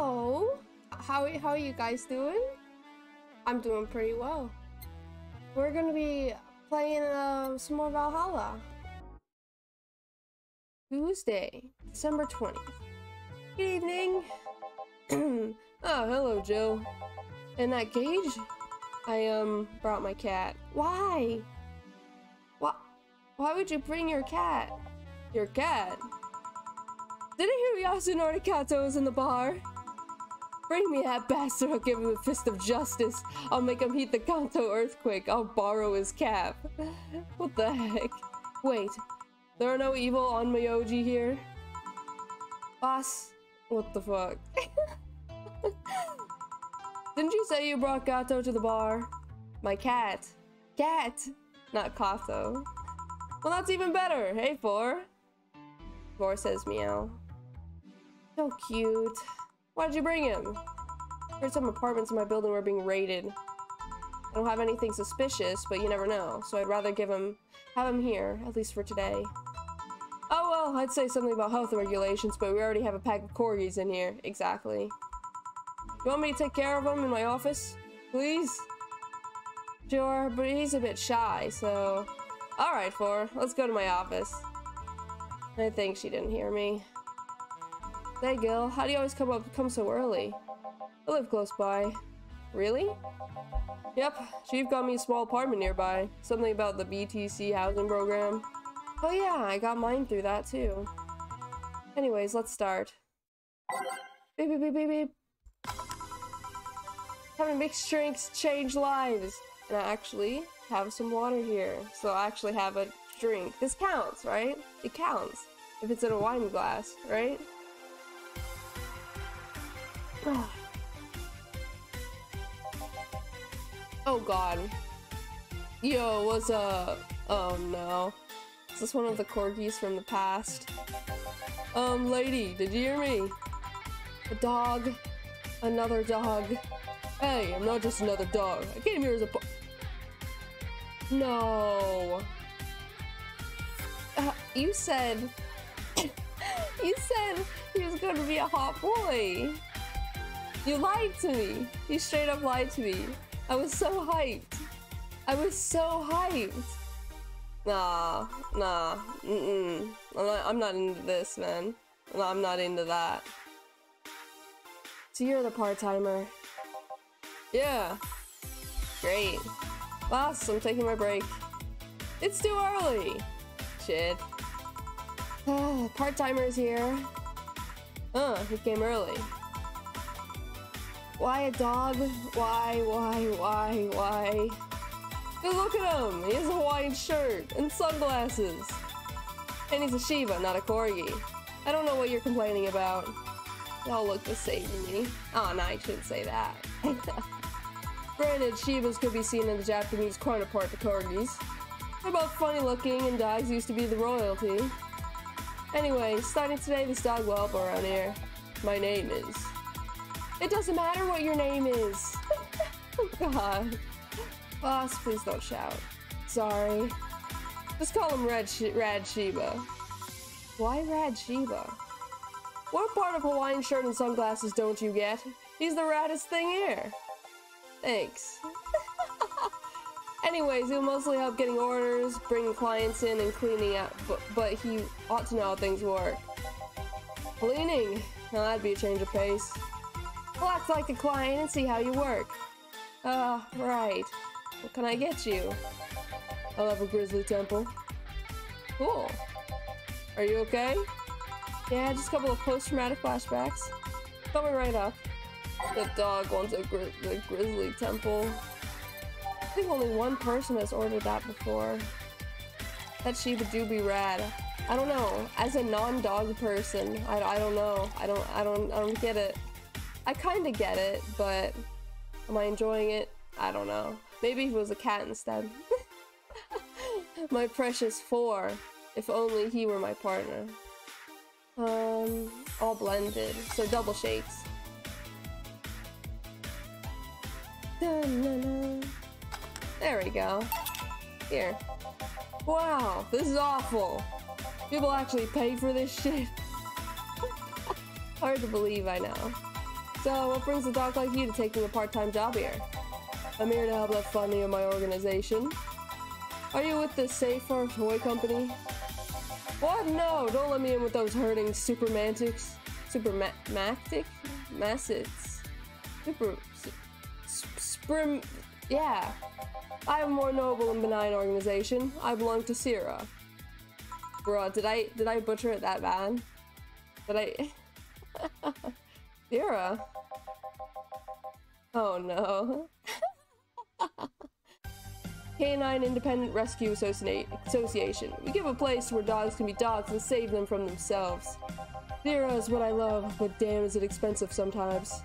Hello. How are you guys doing? I'm doing pretty well. We're gonna be playing some more Valhalla. Tuesday, December 20th. Good evening. Oh, hello, Jill. In that cage, I brought my cat. Why? Why would you bring your cat? Your cat? Did I hear Yasunori Kato is in the bar? Bring me that bastard, I'll give him a fist of justice. I'll make him heat the Kanto earthquake. I'll borrow his cap. What the heck? Wait, there are no evil on Miyoji here? Boss? What the fuck? Didn't you say you brought Kato to the bar? My cat. Cat! Not Kato. Well, that's even better. Hey, Four. Four says meow. So cute. Why'd you bring him? I heard some apartments in my building were being raided. I don't have anything suspicious, but you never know. So I'd rather have him here, at least for today. Oh well, I'd say something about health regulations, but we already have a pack of corgis in here. Exactly. You want me to take care of him in my office? Please? Sure, but he's a bit shy, so... Alright, Four, let's go to my office. I think she didn't hear me. Hey, Gil, how do you always come so early? I live close by. Really? Yep, Chief got me a small apartment nearby. Something about the BTC housing program. Oh yeah, I got mine through that too. Anyways, let's start. Beep, beep, beep, beep, beep. Having mixed drinks change lives. And I actually have some water here. So I actually have a drink. This counts, right? It counts. If it's in a wine glass, right? Oh god. Yo, what's up? Oh no. Is this one of the corgis from the past? Lady, did you hear me? A dog. Another dog. Hey, I'm not just another dog. I came here as a... No. You said... You said he was going to be a hot boy. You lied to me. You straight up lied to me. I was so hyped. I was so hyped. Nah. Mm-mm. I'm not into this, man. No, I'm not into that. So you're the part-timer. Yeah. Great. Boss, I'm taking my break. It's too early. Shit. Oh, part-timer's here. Oh, he came early. Why a dog? Why? Dude, look at him! He has a Hawaiian shirt and sunglasses! And he's a Shiba, not a Corgi. I don't know what you're complaining about. Y'all look the same to me. Oh, no, I shouldn't say that. Granted, Shibas could be seen in the Japanese counterpart to Corgis. They're both funny-looking, and dogs used to be the royalty. Anyway, starting today, this dog will help around here. My name is... It doesn't matter what your name is. Oh god. Boss, please don't shout. Sorry. Just call him Rad Shiba. Why Rad Shiba? What part of Hawaiian shirt and sunglasses don't you get? He's the raddest thing here. Thanks. Anyways, he'll mostly help getting orders, bringing clients in, and cleaning up, but he ought to know how things work. Cleaning? Now that'd be a change of pace. Well, act like a client and see how you work. Right. What can I get you? I love a grizzly temple. Cool. Are you okay? Yeah, just a couple of post-traumatic flashbacks. Coming right up. The dog wants a grizzly temple. I think only one person has ordered that before. That Shiba do be rad. I don't know. As a non-dog person, I don't know. I don't get it. I kind of get it, but am I enjoying it? I don't know. Maybe if it was a cat instead. My precious Four. If only he were my partner. All blended. So double shakes. There we go. Here. Wow, this is awful. People actually pay for this shit. Hard to believe, I know. So, what brings a dog like you to taking a part-time job here? I'm here to help out funding of my organization. Are you with the Safe Farm Toy Company? What? No! Don't let me in with those herding supermantics. Supermactic? Massets. Super... Sprim... Yeah. I have a more noble and benign organization. I belong to Sierra. Bruh, did I butcher it that bad? Sierra? Oh no. Canine Independent Rescue Association. We give a place where dogs can be dogs and save them from themselves. Sierra is what I love, but damn is it expensive sometimes.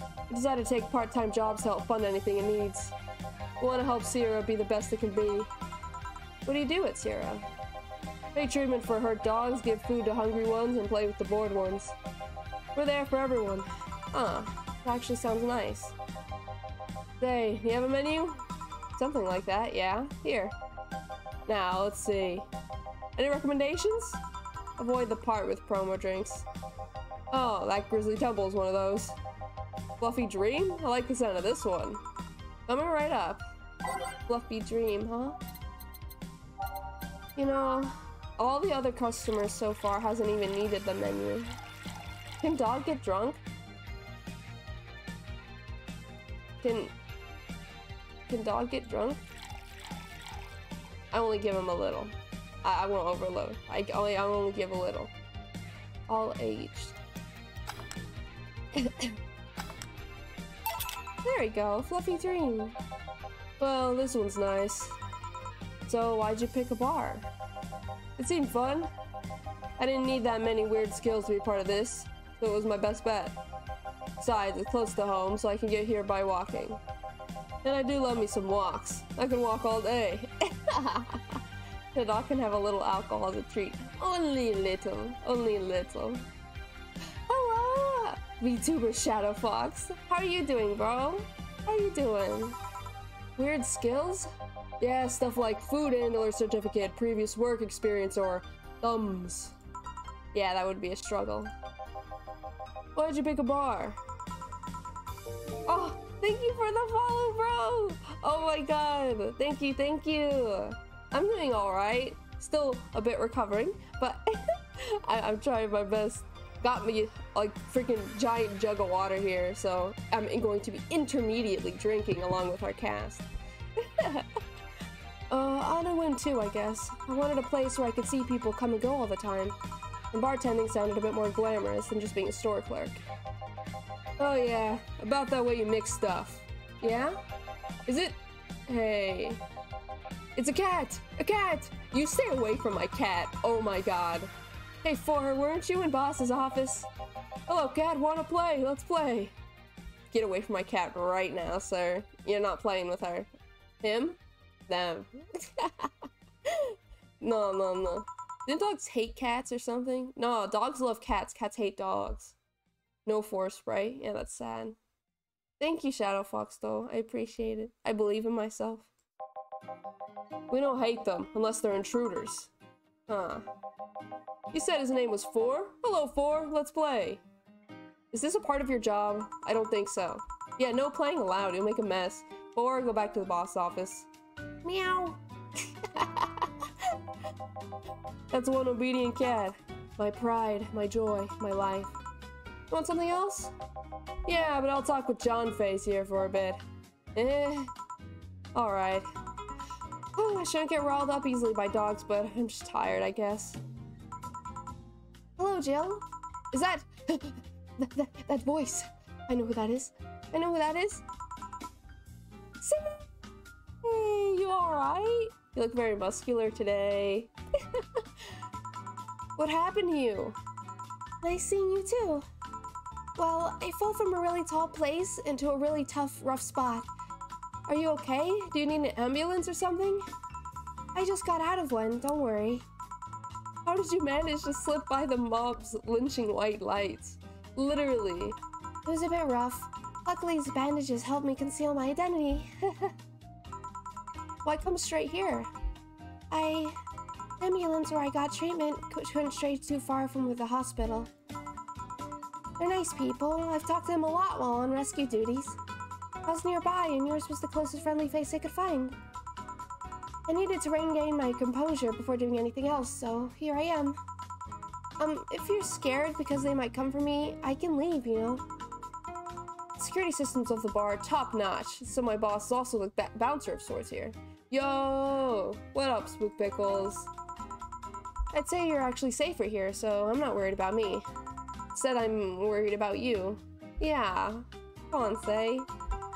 I decided to take part-time jobs to help fund anything it needs. I want to help Sierra be the best it can be. What do you do at Sierra? Pay treatment for hurt dogs, give food to hungry ones, and play with the bored ones. We're there for everyone. Huh, that actually sounds nice. Say, you have a menu? Something like that, yeah. Here. Now, let's see. Any recommendations? Avoid the part with promo drinks. Oh, that Grizzly Temple is one of those. Fluffy Dream? I like the sound of this one. Coming right up. Fluffy Dream, huh? You know, all the other customers so far hasn't even needed the menu. Can dog get drunk? Can dog get drunk? I only give him a little. I won't overload. I only give a little. All aged. There we go, Fluffy Dream. Well, this one's nice. So why'd you pick a bar? It seemed fun. I didn't need that many weird skills to be part of this, so it was my best bet. Besides, it's close to home, so I can get here by walking. And I do love me some walks. I can walk all day. The dog can have a little alcohol as a treat. Only a little. Only a little. Hello! VTuber Shadow Fox. How are you doing, bro? How are you doing? Weird skills? Yeah, stuff like food handler certificate, previous work experience, or thumbs. Yeah, that would be a struggle. Why'd you pick a bar? Oh! Thank you for the follow, bro! Oh my god! Thank you, thank you! I'm doing alright. Still a bit recovering, but I'm trying my best. Got me like freaking giant jug of water here, so I'm going to be intermediately drinking along with our cast. On a whim too, I guess. I wanted a place where I could see people come and go all the time. And bartending sounded a bit more glamorous than just being a store clerk. Oh yeah, about that way you mix stuff. Yeah? Is it? Hey. It's a cat! A cat! You stay away from my cat. Oh my god. Hey, for her, weren't you in boss's office? Hello, cat, wanna play? Let's play. Get away from my cat right now, sir. You're not playing with her. Him? Them. No, no, no. Didn't dogs hate cats or something? No, dogs love cats. Cats hate dogs. No force, right? Yeah, that's sad. Thank you, Shadow Fox, though. I appreciate it. I believe in myself. We don't hate them, unless they're intruders. Huh. You said his name was Four? Hello, Four. Let's play. Is this a part of your job? I don't think so. Yeah, no playing allowed. You'll make a mess. Four, go back to the boss office. Meow. That's one obedient cat. My pride, my joy, my life. Want something else? Yeah, but I'll talk with John Face here for a bit. Alright. Oh, I shouldn't get riled up easily by dogs, but I'm just tired, I guess. Hello, Jill. Is that... that voice. I know who that is. I know who that is. See? Hey, you alright? You look very muscular today. What happened to you? Nice seeing you, too. Well, I fell from a really tall place into a really tough, rough spot. Are you okay? Do you need an ambulance or something? I just got out of one, don't worry. How did you manage to slip by the mob's lynching white lights? Literally. It was a bit rough. Luckily, his bandages helped me conceal my identity. Why come straight here? The ambulance where I got treatment couldn't stray too far from the hospital. I They're nice people. I've talked to them a lot while on rescue duties. I was nearby, and yours was the closest friendly face I could find. I needed to regain my composure before doing anything else, so here I am. If you're scared because they might come for me, I can leave, you know. The security systems of the bar are top-notch, so my boss is also the bouncer of sorts here. Yo! What up, Spook Pickles? I'd say you're actually safer here, so I'm not worried about me. Instead, I'm worried about you. Yeah. Come on, say.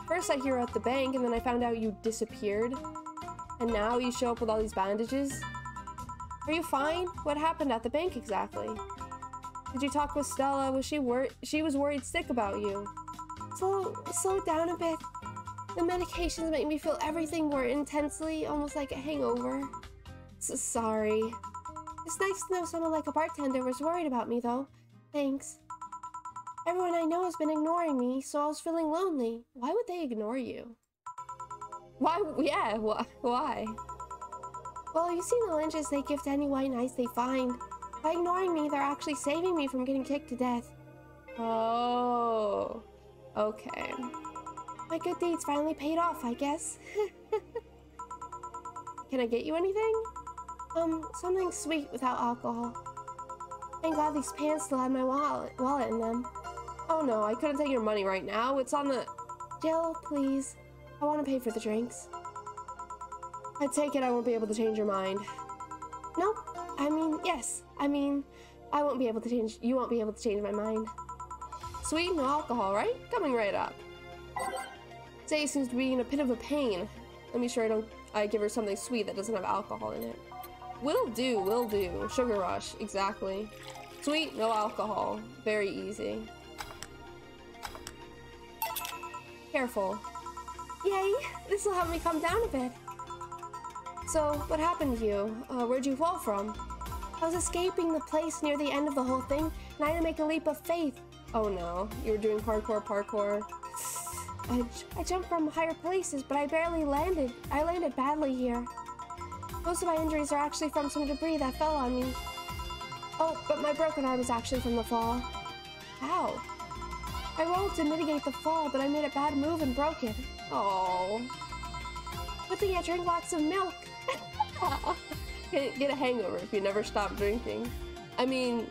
First I hear you at the bank, and then I found out you disappeared. And now you show up with all these bandages? Are you fine? What happened at the bank exactly? Did you talk with Stella? Was she worried sick about you? Slow down a bit. The medications make me feel everything more intensely, almost like a hangover. Sorry. It's nice to know someone like a bartender was worried about me, though. Thanks. Everyone I know has been ignoring me, so I was feeling lonely. Why would they ignore you? Why? Yeah, why? Well, you see the lynches they give to any white knights they find. By ignoring me, they're actually saving me from getting kicked to death. Oh. Okay. My good deeds finally paid off, I guess. Can I get you anything? Something sweet without alcohol. Thank God these pants still had my wallet in them. Oh no, I couldn't take your money right now. It's on the... Jill, please. I want to pay for the drinks. I take it I won't be able to change your mind. Nope. I mean, yes. I mean, I won't be able to change... You won't be able to change my mind. Sweet, no alcohol, right? Coming right up. Zay seems to be in a bit of a pain. Let me sure I give her something sweet that doesn't have alcohol in it. Will do, will do. Sugar rush, exactly. Sweet, no alcohol. Very easy. Careful. Yay, this will help me calm down a bit. So, what happened to you? Where'd you fall from? I was escaping the place near the end of the whole thing, and I had to make a leap of faith. Oh no, you were doing parkour. I jumped from higher places, but I barely landed. I landed badly here. Most of my injuries are actually from some debris that fell on me. Oh, but my broken arm is actually from the fall. Ow. I rolled to mitigate the fall, but I made a bad move and broke it. Oh. Good thing I drank lots of milk. Get a hangover if you never stop drinking. I mean,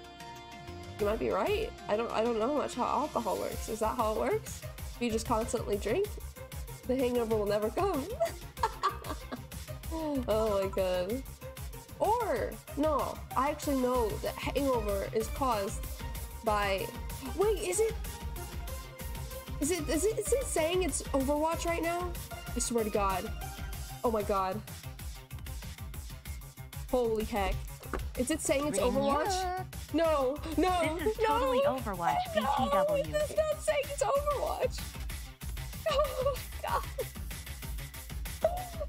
you might be right. I don't know much how alcohol works. Is that how it works? If you just constantly drink, the hangover will never come. Oh my god. Or, no, I actually know that hangover is caused by... Wait, is it saying it's Overwatch right now? I swear to god. Oh my god. Holy heck. Is it saying it's Overwatch? No, no, this is totally Overwatch, BTW. No, it does not say it's Overwatch. Oh god.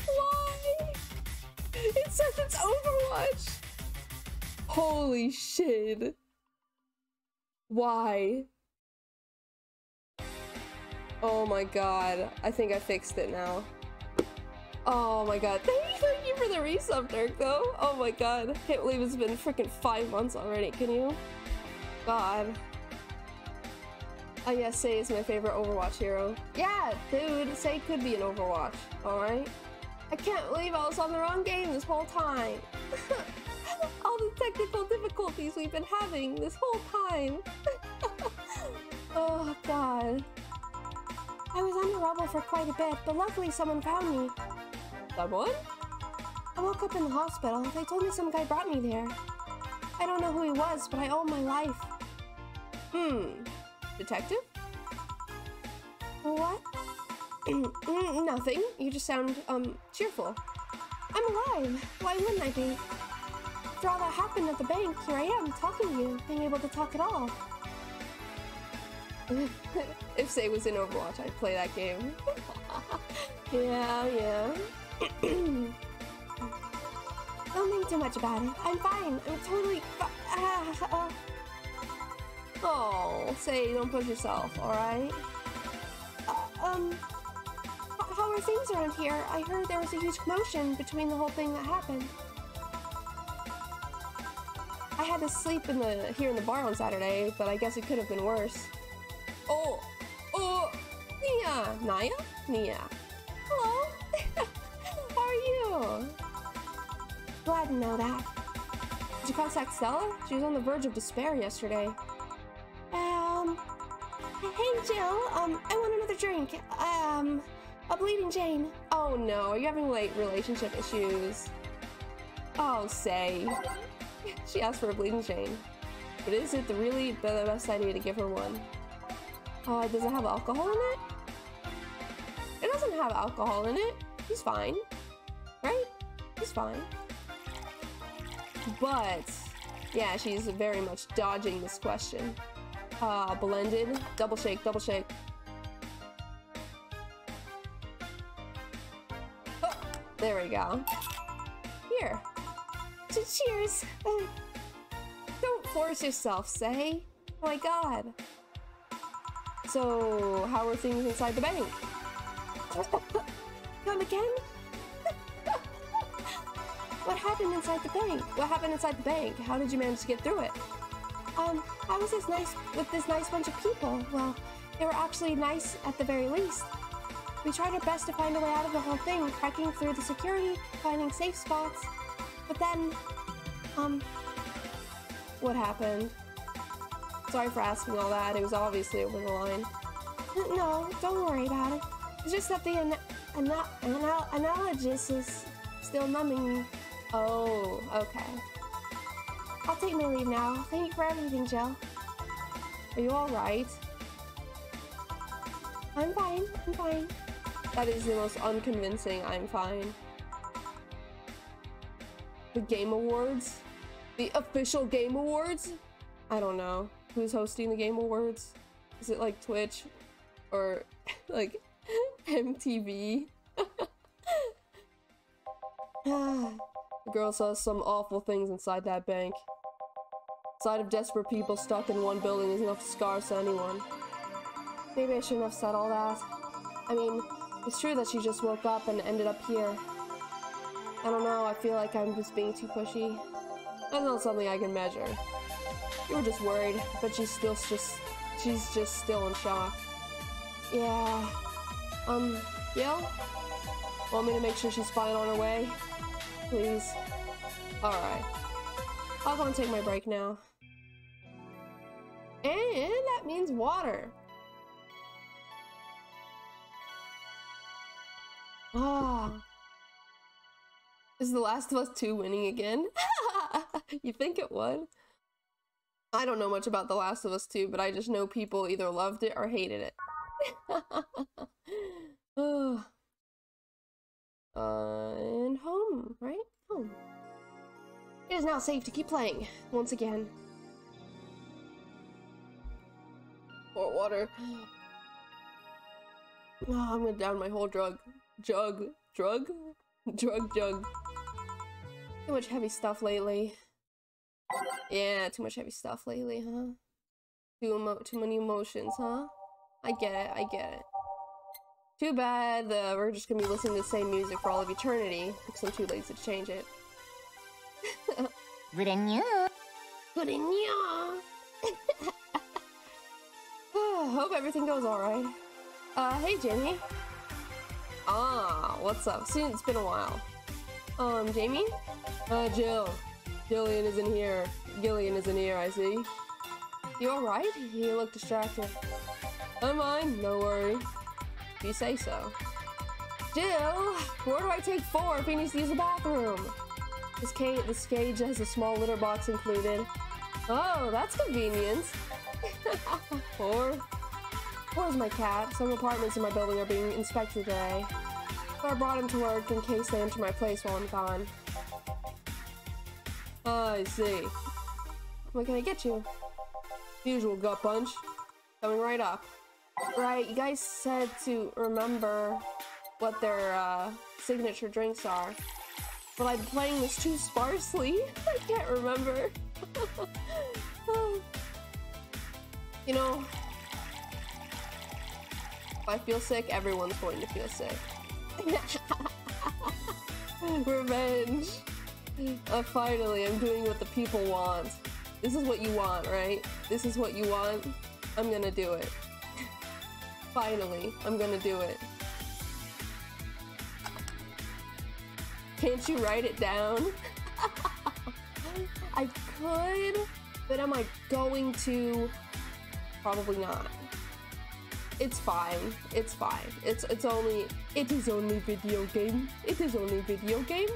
Why? It says it's Overwatch. Holy shit. Why? Oh my god. I think I fixed it now. Oh my god. Thank you for the resub, Dirk, though. Oh my god. Can't believe it's been freaking 5 months already, can you? God. Oh yeah, Sei is my favorite Overwatch hero. Yeah, dude. Sei could be an Overwatch, alright? I can't believe I was on the wrong game this whole time. All the technical difficulties we've been having this whole time. Oh god. I was under rubble for quite a bit, but luckily someone found me. Someone? I woke up in the hospital. They told me some guy brought me there. I don't know who he was, but I owe him my life. Hmm. Detective? What? Nothing. You just sound, cheerful. I'm alive. Why wouldn't I be? After all that happened at the bank, here I am, talking to you, being able to talk at all. If Sei was in Overwatch, I'd play that game. Yeah. Don't think too much about it. I'm fine. I'm totally Oh, Sei, don't push yourself, alright? How are things around here? I heard there was a huge commotion between the whole thing that happened. I had to sleep here in the bar on Saturday, but I guess it could have been worse. Oh, Nia, Naya? Nia. Hello. How are you? Glad to know that. Did you contact Stella? She was on the verge of despair yesterday. Hey, Jill. I want another drink. A bleeding Jane. Oh no, are you having late relationship issues? Oh, say. She asked for a bleeding Jane. But is it really the best idea to give her one? Does it have alcohol in it? It doesn't have alcohol in it. He's fine. Right? He's fine. But, yeah, she's very much dodging this question. Blended. Double shake, double shake. Oh, there we go. Here. Cheers! Don't force yourself, say. Oh my god. So, how are things inside the bank? Come again? What happened inside the bank? What happened inside the bank? How did you manage to get through it? I was with this nice bunch of people. Well, they were actually nice at the very least. We tried our best to find a way out of the whole thing, cracking through the security, finding safe spots. But then, what happened? Sorry for asking all that. It was obviously over the line. No, don't worry about it. It's just that the analogist is still numbing me. Oh, okay. I'll take my leave now. Thank you for everything, Jill. Are you all right? I'm fine. I'm fine. That is the most unconvincing "I'm fine." The Game Awards? The official Game Awards? I don't know. Who's hosting the Game Awards? Is it like Twitch? Or like MTV? The girl saw some awful things inside that bank. Sight of desperate people stuck in one building is enough to scar anyone. Maybe I shouldn't have said all that. I mean, it's true that she just woke up and ended up here. I don't know, I feel like I'm just being too pushy. That's not something I can measure. You were just worried, but she's just still in shock. Yeah. Gail? Want me to make sure she's fine on her way? Please. Alright. I'll go and take my break now. And that means water. Ah. Is The Last of Us 2 winning again? You think it would? I don't know much about The Last of Us 2, but I just know people either loved it or hated it. And home, right? Home. It is now safe to keep playing, once again. More water. Oh, I'm gonna down my whole jug. Too much heavy stuff lately. Yeah, too much heavy stuff lately, huh? Too many emotions, huh? I get it, I get it. Too bad that we're just gonna be listening to the same music for all of eternity, because I'm too lazy to change it. Good in ya! Good in ya! Hope everything goes alright. Hey Jamie. Ah, what's up? See, it's been a while. Jamie? Jill. Gillian isn't here, I see. You alright? You look distracted. I'm fine, no worry. You say so. Jill, where do I take 4 if he needs to use the bathroom? This cage has a small litter box included. Oh, that's convenience. 4. 4 is my cat. Some apartments in my building are being inspected today. So I brought him to work in case they enter my place while I'm gone. I see. What can I get you? Usual gut punch. Coming right up. Right, you guys said to remember what their signature drinks are. But I'm playing this too sparsely. I can't remember. You know, if I feel sick, everyone's going to feel sick. Revenge. Finally, I'm doing what the people want. This is what you want, right? This is what you want. I'm gonna do it. Finally, I'm gonna do it. Can't you write it down? I could, but am I going to? Probably not. It's fine. It's fine. It is only video game. It is only video game.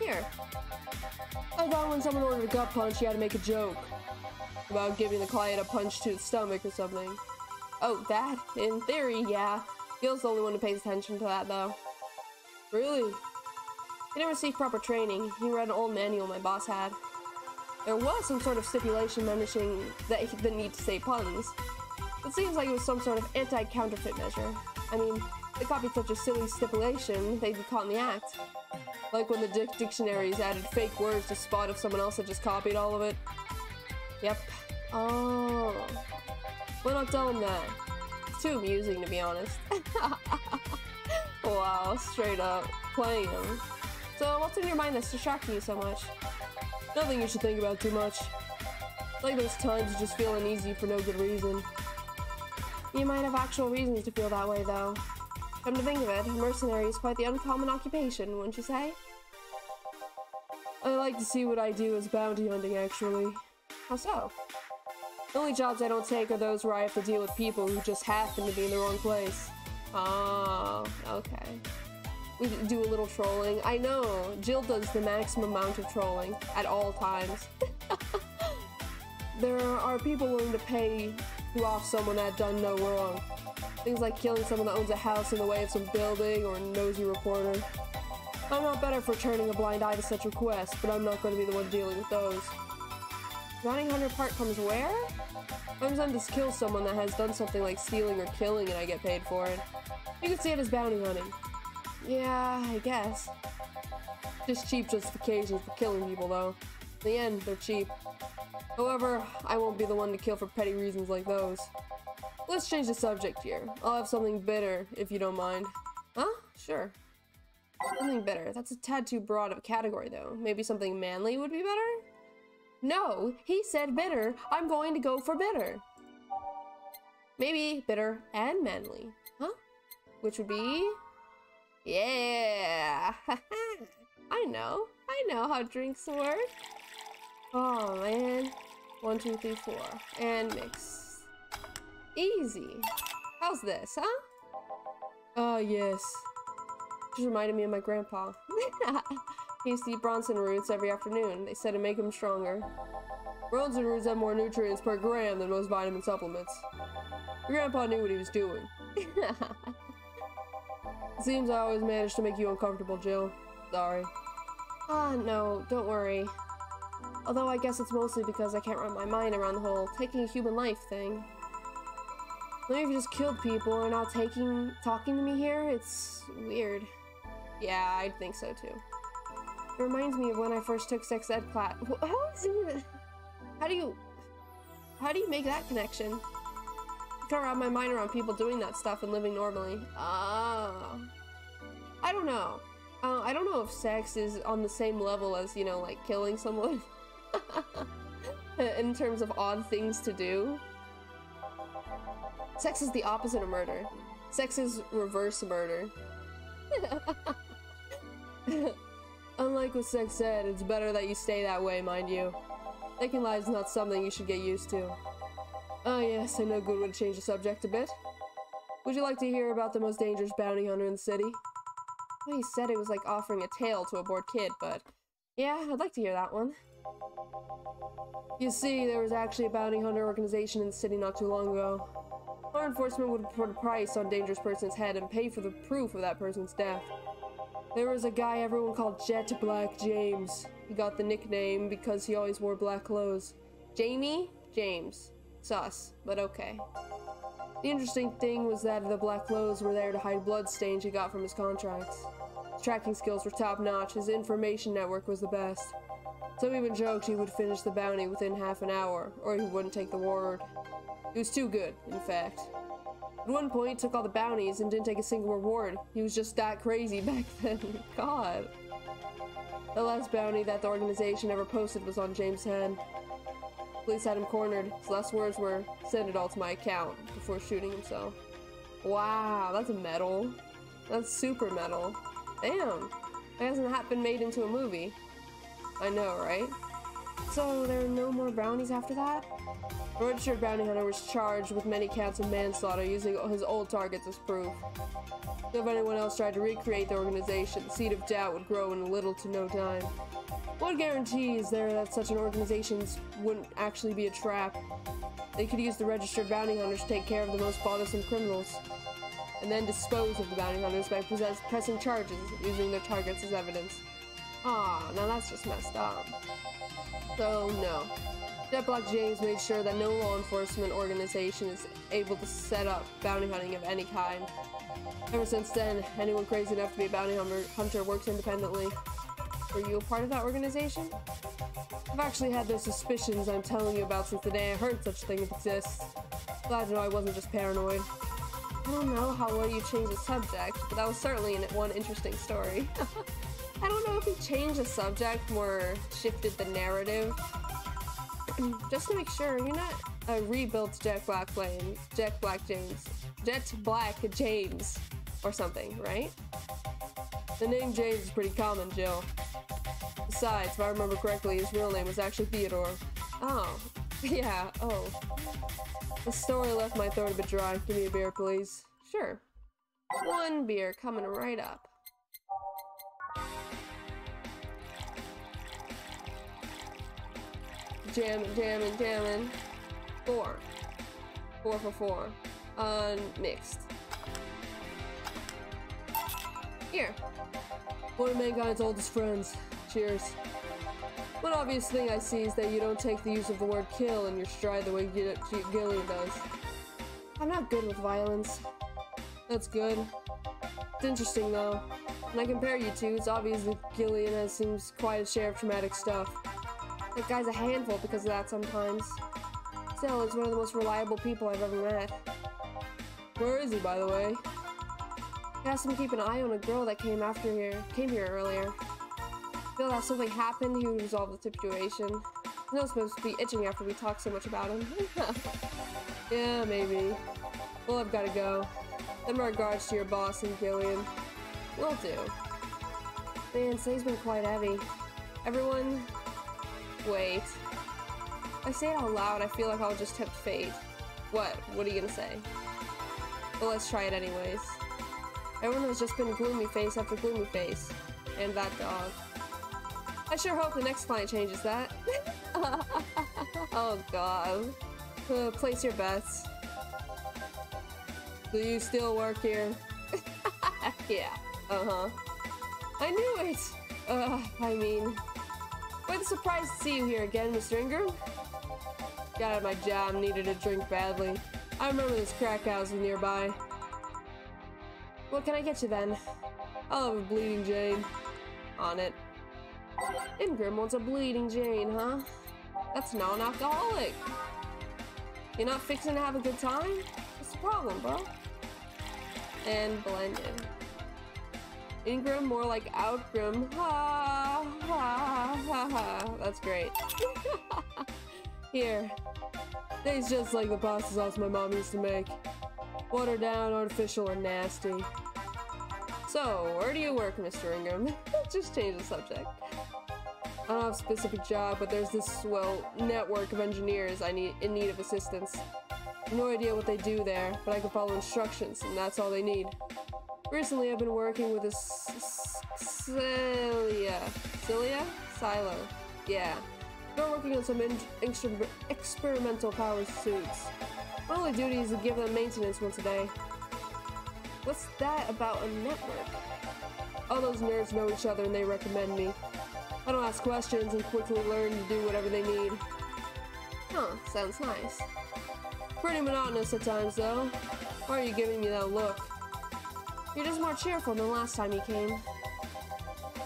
Here. I thought when someone ordered a gut punch, you had to make a joke about giving the client a punch to the stomach or something. Oh, that? In theory, yeah. Gil's the only one who pays attention to that, though. Really? He didn't receive proper training. He read an old manual my boss had. There was some sort of stipulation mentioning the need to say puns. It seems like it was some sort of anti-counterfeit measure. I mean, they copied such a silly stipulation, they'd be caught in the act. Like when the dictionaries added fake words to spot if someone else had just copied all of it. Yep. Oh. Why not tell him that? It's too amusing, to be honest. Wow, straight up. Playing him. So, what's in your mind that's distracting you so much? Nothing you should think about too much. It's like those times you just feel uneasy for no good reason. You might have actual reasons to feel that way, though. Come to think of it, mercenary is quite the uncommon occupation, wouldn't you say? I like to see what I do as bounty hunting, actually. How so? The only jobs I don't take are those where I have to deal with people who just happen to be in the wrong place. Ah, okay. We do a little trolling. I know, Jill does the maximum amount of trolling at all times. There are people willing to pay you off someone that done no wrong. Things like killing someone that owns a house in the way of some building or a nosy reporter. I'm not better for turning a blind eye to such requests, but I'm not going to be the one dealing with those. Running Hunter part comes where? Sometimes I'm just kill someone that has done something like stealing or killing and I get paid for it. You could see it as bounty hunting. Yeah, I guess. Just cheap justifications for killing people, though. In the end, they're cheap. However, I won't be the one to kill for petty reasons like those. Let's change the subject here. I'll have something bitter, if you don't mind. Huh? Sure. Something bitter. That's a tad too broad of a category, though. Maybe something manly would be better? No, he said bitter. I'm going to go for bitter. Maybe bitter and manly. Huh? Which would be... Yeah! I know how drinks work. Oh man. 1, 2, 3, 4. And mix. Easy. How's this, huh? Oh, yes. Just reminded me of my grandpa. He used to eat Bronson roots every afternoon. They said it make him stronger. Bronson roots have more nutrients per gram than most vitamin supplements. Your grandpa knew what he was doing. It seems I always manage to make you uncomfortable, Jill. Sorry. Ah, no, don't worry. Although I guess it's mostly because I can't wrap my mind around the whole taking a human life thing. None of you just killed people and not talking to me here? It's weird. Yeah, I think so too. It reminds me of when I first took sex ed class. How do you make that connection? I can't wrap my mind around people doing that stuff and living normally. Ah, I don't know. I don't know if sex is on the same level as, you know, like killing someone. In terms of odd things to do. Sex is the opposite of murder. Sex is reverse murder. Unlike with sex ed, it's better that you stay that way, mind you. Taking lives is not something you should get used to. Oh yes, I know good way to change the subject a bit. Would you like to hear about the most dangerous bounty hunter in the city? Well, he said it was like offering a tale to a bored kid, but... Yeah, I'd like to hear that one. You see, there was actually a bounty hunter organization in the city not too long ago. Law enforcement would put a price on a dangerous person's head and pay for the proof of that person's death. There was a guy everyone called Jet Black James. He got the nickname because he always wore black clothes. Jamie James. Sus, but okay. The interesting thing was that the black clothes were there to hide bloodstains he got from his contracts. His tracking skills were top-notch, his information network was the best. Some even joked he would finish the bounty within half an hour, or he wouldn't take the word. He was too good, in fact. At one point, he took all the bounties and didn't take a single reward. He was just that crazy back then. God. The last bounty that the organization ever posted was on James' head. Police had him cornered. His last words were, "Send it all to my account," before shooting himself. Wow, that's metal. That's super metal. Damn. That hasn't been made into a movie. I know, right? So, there are no more brownies after that? A registered bounty hunter was charged with many counts of manslaughter, using his old targets as proof. If anyone else tried to recreate the organization, the seed of doubt would grow in little to no time. What guarantee is there that such an organization wouldn't actually be a trap? They could use the registered bounty hunters to take care of the most bothersome criminals, and then dispose of the bounty hunters by pressing charges, using their targets as evidence. Ah, now that's just messed up. So, no. Jet Black James made sure that no law enforcement organization is able to set up bounty hunting of any kind. Ever since then, anyone crazy enough to be a bounty hunter works independently. Were you a part of that organization? I've actually had those suspicions I'm telling you about since the day I heard such a thing exists. Glad to know I wasn't just paranoid. I don't know how well you changed the subject, but that was certainly one interesting story. I don't know if he changed the subject or shifted the narrative. Just to make sure, you're not a rebuilt Jet Black James or something, right? The name James is pretty common, Jill. Besides, if I remember correctly, his real name was actually Theodore. Oh, yeah, oh. The story left my throat a bit dry. Give me a beer, please. Sure. One beer coming right up. Jammin'. Four for four. Unmixed. Here. One of mankind's oldest friends. Cheers. One obvious thing I see is that you don't take the use of the word kill in your stride the way Gillian does. I'm not good with violence. That's good. It's interesting though. When I compare you two, it's obvious that Gillian seems quite a share of traumatic stuff. That guy's a handful because of that sometimes. Still, he's one of the most reliable people I've ever met. Where is he, by the way? I asked him to keep an eye on a girl that came here earlier. Bill asked something happened, he would resolve the situation. He's not supposed to be itching after we talk so much about him. Yeah, maybe. Well, I've gotta go. Send my regards to your boss and Gillian. Will do. Man, today's been quite heavy. Everyone... Wait. If I say it out loud, I feel like I'll just tempt fate. What? What are you gonna say? Well, let's try it anyways. Everyone has just been gloomy face after gloomy face. And that dog. I sure hope the next client changes that. Oh god. Place your bets. Do you still work here? Yeah. Uh-huh. I knew it! I mean... Quite surprised to see you here again, Mr. Ingram. Got out of my job, needed a drink badly. I remember this crack house was nearby. What can I get you then? I'll have a bleeding Jane. On it. Ingram wants a bleeding Jane, huh? That's non-alcoholic. You're not fixing to have a good time? What's the problem, bro? And blended. Ingram, more like Outgrim. Ha ha ha ha. That's great. Here. Tastes just like the pasta sauce my mom used to make. Watered down, artificial, and nasty. So, where do you work, Mr. Ingram? Just change the subject. I don't have a specific job, but there's this, well, network of engineers in need of assistance. No idea what they do there, but I can follow instructions, and that's all they need. Recently, I've been working with a Silo. Yeah. They're working on some experimental power suits. My only duty is to give them maintenance once a day. What's that about a network? All those nerds know each other and they recommend me. I don't ask questions and quickly learn to do whatever they need. Huh, sounds nice. Pretty monotonous at times, though. Why are you giving me that look? You're just more cheerful than last time you came.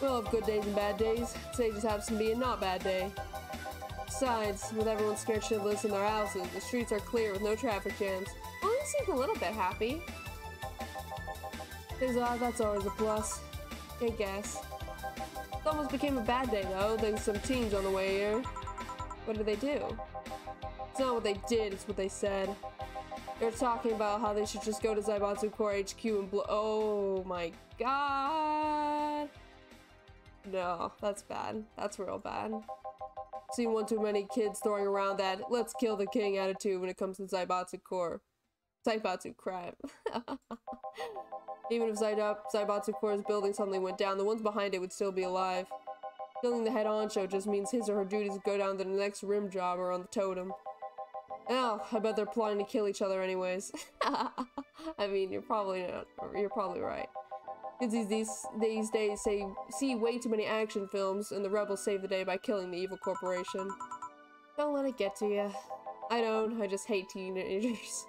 We'll have good days and bad days. Today just happens to be a not bad day. Besides, with everyone scared shitless in their houses, the streets are clear with no traffic jams. Well, you seem a little bit happy. That's always a plus. I guess. It almost became a bad day, though. There's some teens on the way here. What did they do? It's not what they did, it's what they said. They're talking about how they should just go to Zaibatsu Core HQ and blow. Oh my god. No, that's bad. That's real bad. Seen one too many kids throwing around that let's kill the king attitude when it comes to Zaibatsu Core. Zaibatsu crime. Even if Zaibatsu Core's building suddenly went down, the ones behind it would still be alive. Killing the head honcho just means his or her duties go down to the next rim job or on the totem. Oh, I bet they're plotting to kill each other anyways. I mean, you're probably right. Kids these days see way too many action films, and the rebels save the day by killing the evil corporation. Don't let it get to you. I don't. I just hate teenagers.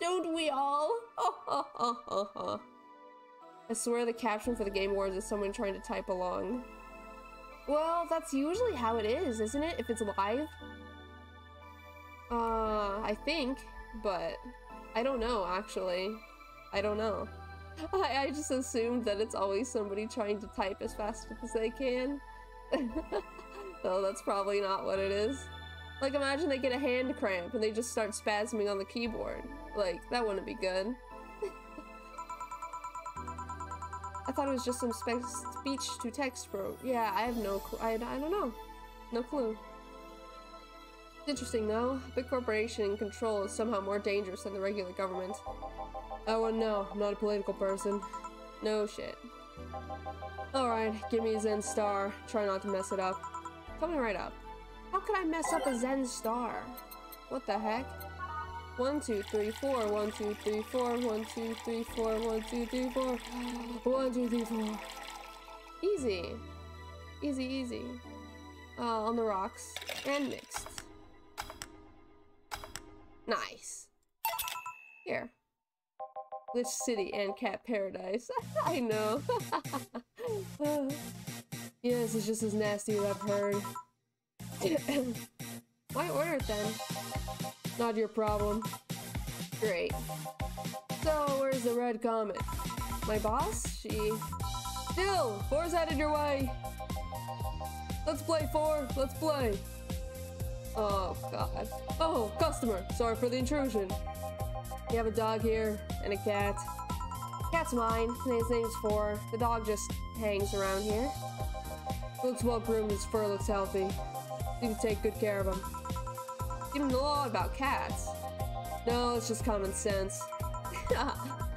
Don't we all? I swear the caption for the Game Awards is someone trying to type along. Well, that's usually how it is, isn't it? If it's live? I think, but I don't know, actually. I don't know. I just assumed that it's always somebody trying to type as fast as they can. Though that's probably not what it is. Like, imagine they get a hand cramp and they just start spasming on the keyboard. Like, that wouldn't be good. I thought it was just some speech-to-text probe. Yeah, I have no clue. I don't know. No clue. It's interesting, though. A big corporation in control is somehow more dangerous than the regular government. Oh, and no, I'm not a political person. No shit. Alright, give me a Zen Star. Try not to mess it up. Coming right up. How could I mess up a Zen Star? What the heck? 1, 2, 3, 4. 1, 2, 3, 4. 1, 2, 3, 4. 1, 2, 3, 4. 1, 2, 3, 4. Easy. Easy, easy. On the rocks. And mixed. Nice. Here. Glitch City and Cat Paradise. I know. Yeah, this is just as nasty as I've heard. Why order it then? Not your problem. Great. So, where's the red comet? My boss? She... Still! 4's headed your way! Let's play, 4! Let's play! Oh, god. Oh, customer! Sorry for the intrusion. We have a dog here, and a cat. Cat's mine. His name's 4. The dog just hangs around here. Looks well groomed, his fur looks healthy. You can take good care of him. Give him the law about cats. No, it's just common sense. Do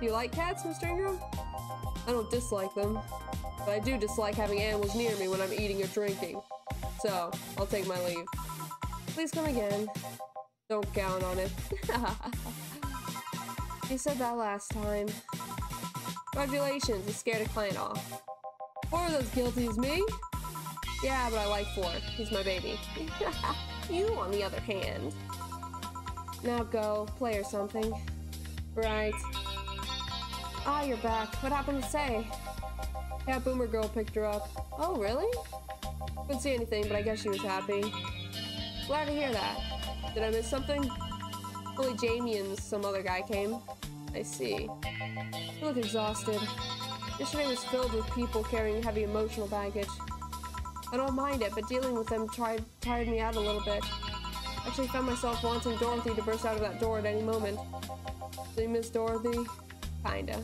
you like cats, Mr. Ingram? I don't dislike them, but I do dislike having animals near me when I'm eating or drinking. So, I'll take my leave. Please come again. Don't count on it. You said that last time. Congratulations, you scared a client off. 4 of those guilty as me? Yeah, but I like 4. He's my baby. You, on the other hand. Now go, play or something. Right. Ah, you're back. What happened to Say? Cat Boomer Girl picked her up. Oh, really? Couldn't see anything, but I guess she was happy. Glad to hear that. Did I miss something? Only Jamie and some other guy came. I see. You look exhausted. Yesterday was filled with people carrying heavy emotional baggage. I don't mind it, but dealing with them tired me out a little bit. Actually found myself wanting Dorothy to burst out of that door at any moment. Do you miss Dorothy? Kinda.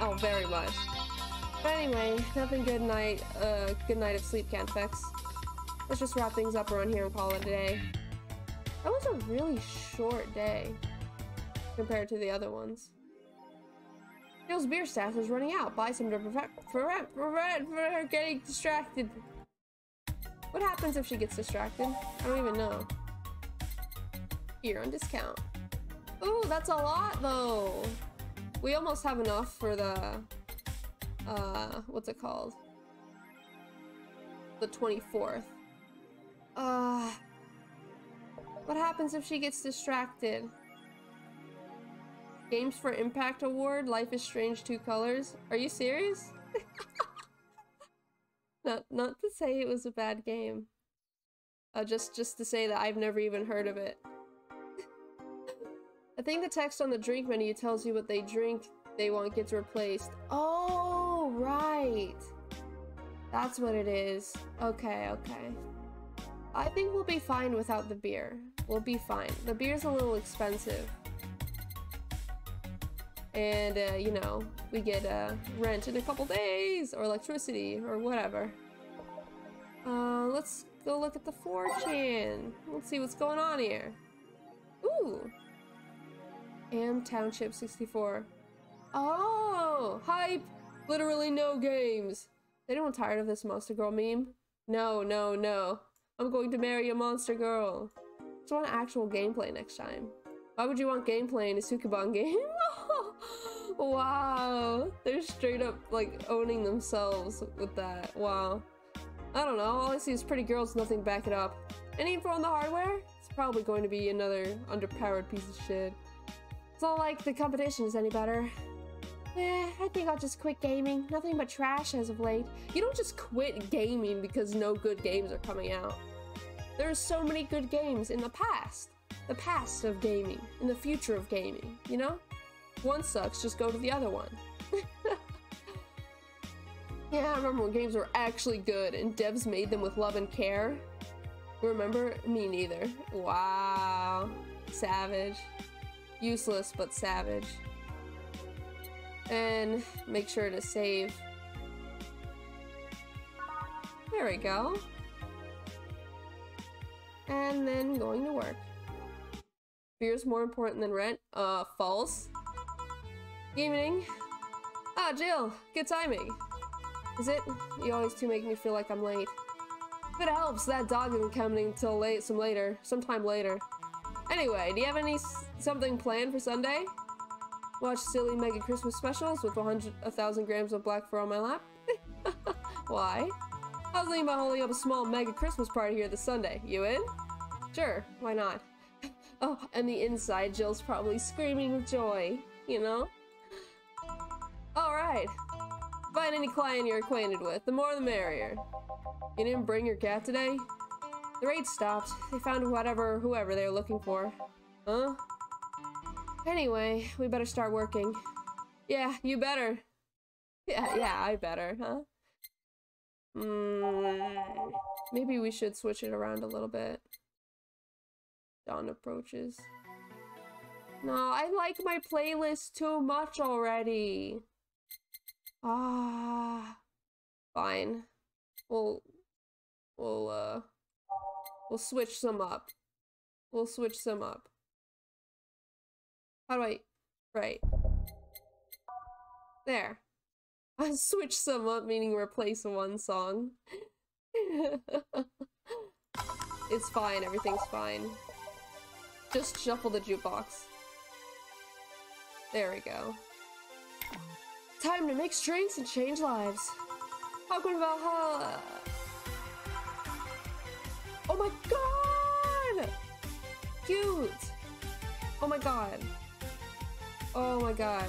Oh, very much. But anyway, nothing good night of sleep can't fix. Let's just wrap things up around here and call it a day. That was a really short day compared to the other ones. Jill's beer stash is running out. Buy some to prevent her getting distracted. What happens if she gets distracted? I don't even know. Beer on discount. Ooh, that's a lot though. We almost have enough for the what's it called? The 24th. What happens if she gets distracted? Games for Impact Award, Life is Strange 2 Colors. Are you serious? Not to say it was a bad game. Just to say that I've never even heard of it. I think the text on the drink menu tells you what they drink they want gets replaced. Oh, right. That's what it is. Okay, okay. I think we'll be fine without the beer. We'll be fine. The beer's a little expensive. and you know, we get rent in a couple days or electricity or whatever. Let's go look at the 4chan. Let's see what's going on here. Ooh, Am Township 64. Oh, hype! Literally no games. Is anyone tired of this monster girl meme? No, no, no. I'm going to marry a monster girl. I just want actual gameplay next time. Why would you want gameplay in a Sukuban game? Wow, they're straight up like owning themselves with that. Wow. I don't know, all I see is pretty girls, nothing back it up. Any info on the hardware? It's probably going to be another underpowered piece of shit. It's not like the competition is any better. Eh, I think I'll just quit gaming. Nothing but trash as of late. You don't just quit gaming because no good games are coming out. There are so many good games in the past. The past of gaming. In the future of gaming, you know? One sucks, just go to the other one. Yeah, I remember when games were actually good and devs made them with love and care. Remember? Me neither. Wow. Savage. Useless, but savage. And make sure to save. There we go. And then going to work. Beer is more important than rent. False. Evening. Ah, Jill. Good timing. Is it? You always two make me feel like I'm late. If it helps, that dog isn't coming until late, sometime later. Anyway, do you have something planned for Sunday? Watch silly mega Christmas specials with 1,000 grams of black fur on my lap. Why? I was thinking about holding up a small mega Christmas party here this Sunday. You in? Sure, why not? Oh, and the inside Jill's probably screaming with joy, you know? Alright. Find any client you're acquainted with. The more the merrier. You didn't bring your cat today? The raid stopped. They found whoever they were looking for. Huh? Anyway, we better start working. Yeah, you better. Yeah, I better, huh? Maybe we should switch it around a little bit. Dawn approaches. No, I like my playlist too much already. Ah, fine. We'll switch some up. We'll switch some up. How do I? Right. There. I switch some up, meaning replace one song. It's fine. Everything's fine. Just shuffle the jukebox. There we go. Time to mix drinks and change lives. How can Valhalla? Oh my god! Cute! Oh my god. Oh my god.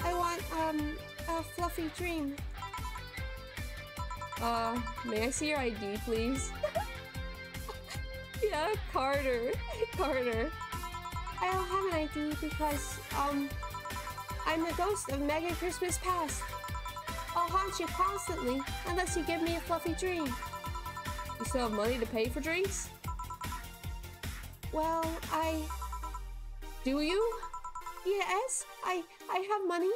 I want, a fluffy dream. May I see your ID, please? Yeah, Carter. Carter. I don't have an ID because, I'm the ghost of Mega Christmas Past. I'll haunt you constantly unless you give me a fluffy dream. You still have money to pay for drinks? Well, I... Do you? Yes, I have money.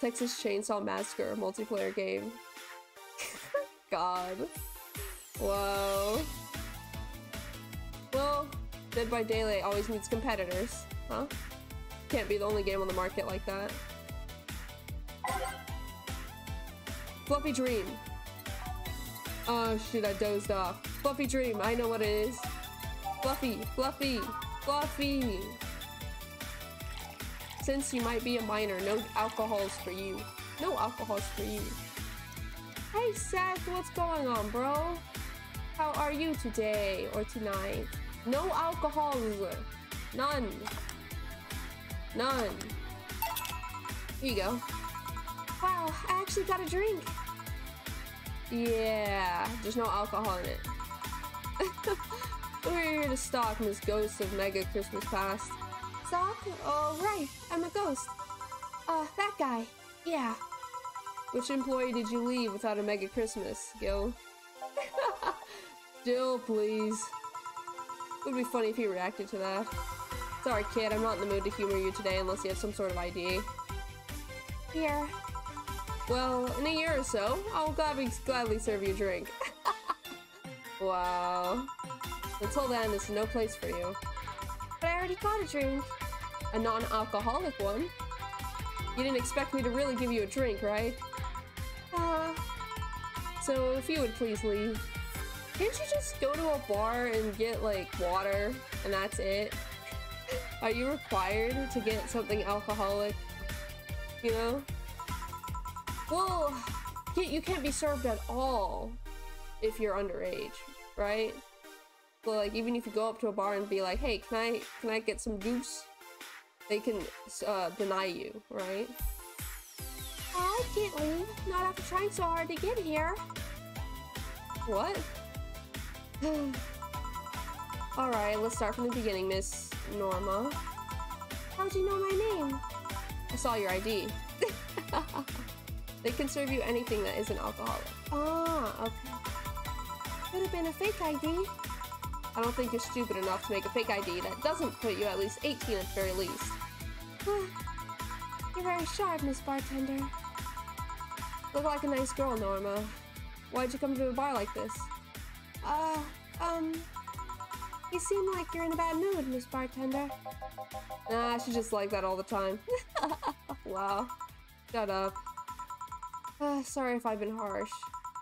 Texas Chainsaw Massacre multiplayer game. God. Whoa. Well, Dead by Daylight always needs competitors, huh? Can't be the only game on the market like that. Fluffy Dream. Oh shit, I dozed off. Fluffy Dream, I know what it is. Fluffy, fluffy, fluffy. Since you might be a minor, no alcohols for you. No alcohols for you. Hey Seth, what's going on, bro? How are you today or tonight? No alcohols. None. None. Here you go. Wow, I actually got a drink. Yeah, there's no alcohol in it. We're here to stalk Miss Ghost of Mega Christmas Past. Stalk? Oh, right. I'm a ghost. That guy. Yeah. Which employee did you leave without a Mega Christmas, Gil? Jill, please. It would be funny if he reacted to that. Sorry, kid, I'm not in the mood to humor you today unless you have some sort of idea. Here. Well, in a year or so, I'll gladly serve you a drink. Wow. Until then, this is no place for you. But I already got a drink. A non-alcoholic one? You didn't expect me to really give you a drink, right? So if you would please leave. Can't you just go to a bar and get, like, water, and that's it? Are you required to get something alcoholic? You know? Well, you can't be served at all if you're underage, right? But, like, even if you go up to a bar and be like, hey, can I get some juice? They can deny you, right? I can't leave, not after trying so hard to get here. What? Alright, let's start from the beginning, Miss Norma. How'd you know my name? I saw your ID. They can serve you anything that isn't alcoholic. Ah, okay. Could have been a fake ID. I don't think you're stupid enough to make a fake ID that doesn't put you at least 18 at the very least. You're very sharp, Miss Bartender. Look like a nice girl, Norma. Why'd you come to a bar like this? You seem like you're in a bad mood, Miss Bartender. Nah, she's just like that all the time. Wow. Shut up. Sorry if I've been harsh.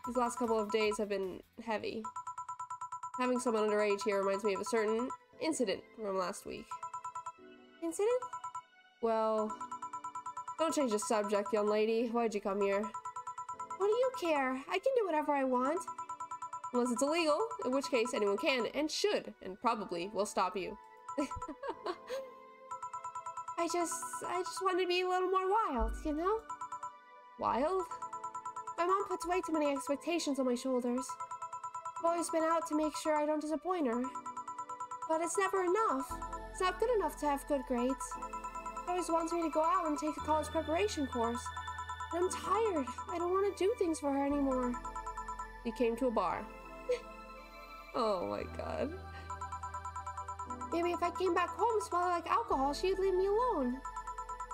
These last couple of days have been heavy. Having someone underage here reminds me of a certain incident from last week. Incident? Well, don't change the subject, young lady. Why'd you come here? What do you care? I can do whatever I want. Unless it's illegal, in which case anyone can and should and probably will stop you. I just wanted to be a little more wild, you know? Wild? My mom puts way too many expectations on my shoulders. I've always been out to make sure I don't disappoint her. But it's never enough. It's not good enough to have good grades. She always wants me to go out and take a college preparation course. And I'm tired. I don't want to do things for her anymore. You came to a bar. Oh my god. Maybe if I came back home smelling like alcohol, she'd leave me alone.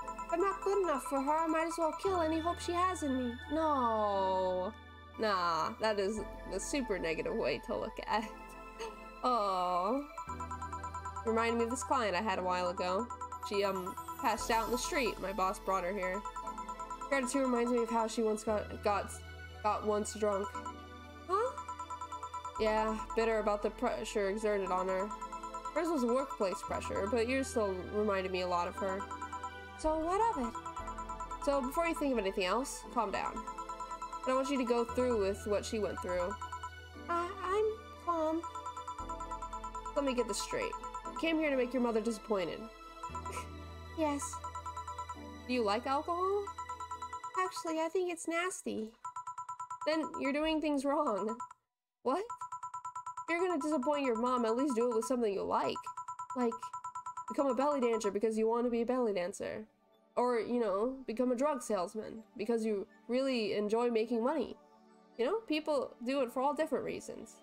If I'm not good enough for her, I might as well kill any hope she has in me. No. Nah, that is a super negative way to look at it. Oh, reminded me of this client I had a while ago. She passed out in the street. My boss brought her here. Gratitude reminds me of how she once got once drunk. Huh? Yeah, bitter about the pressure exerted on her. Hers was workplace pressure, but yours still reminded me a lot of her. So what of it? So before you think of anything else, calm down. I don't want you to go through with what she went through. I'm calm. Let me get this straight. You came here to make your mother disappointed. Yes. Do you like alcohol? Actually, I think it's nasty. Then you're doing things wrong. What? If you're gonna disappoint your mom, at least do it with something you like. Like, become a belly dancer because you want to be a belly dancer. Or, you know, become a drug salesman because you really enjoy making money. You know, people do it for all different reasons.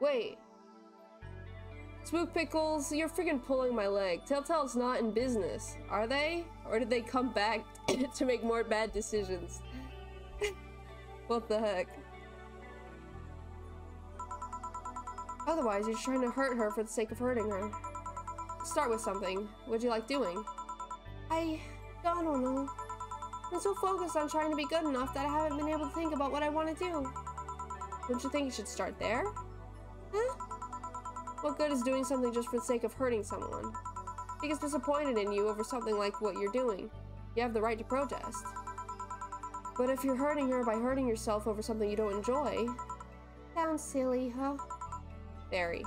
Wait. Spook Pickles, you're freaking pulling my leg. Telltale's not in business, are they? Or did they come back to make more bad decisions? What the heck? Otherwise, you're trying to hurt her for the sake of hurting her. Start with something. What'd you like doing? I don't know. I'm so focused on trying to be good enough that I haven't been able to think about what I want to do. Don't you think you should start there? Huh? What good is doing something just for the sake of hurting someone? She gets disappointed in you over something like what you're doing. You have the right to protest. But if you're hurting her by hurting yourself over something you don't enjoy... Sounds silly, huh? Very.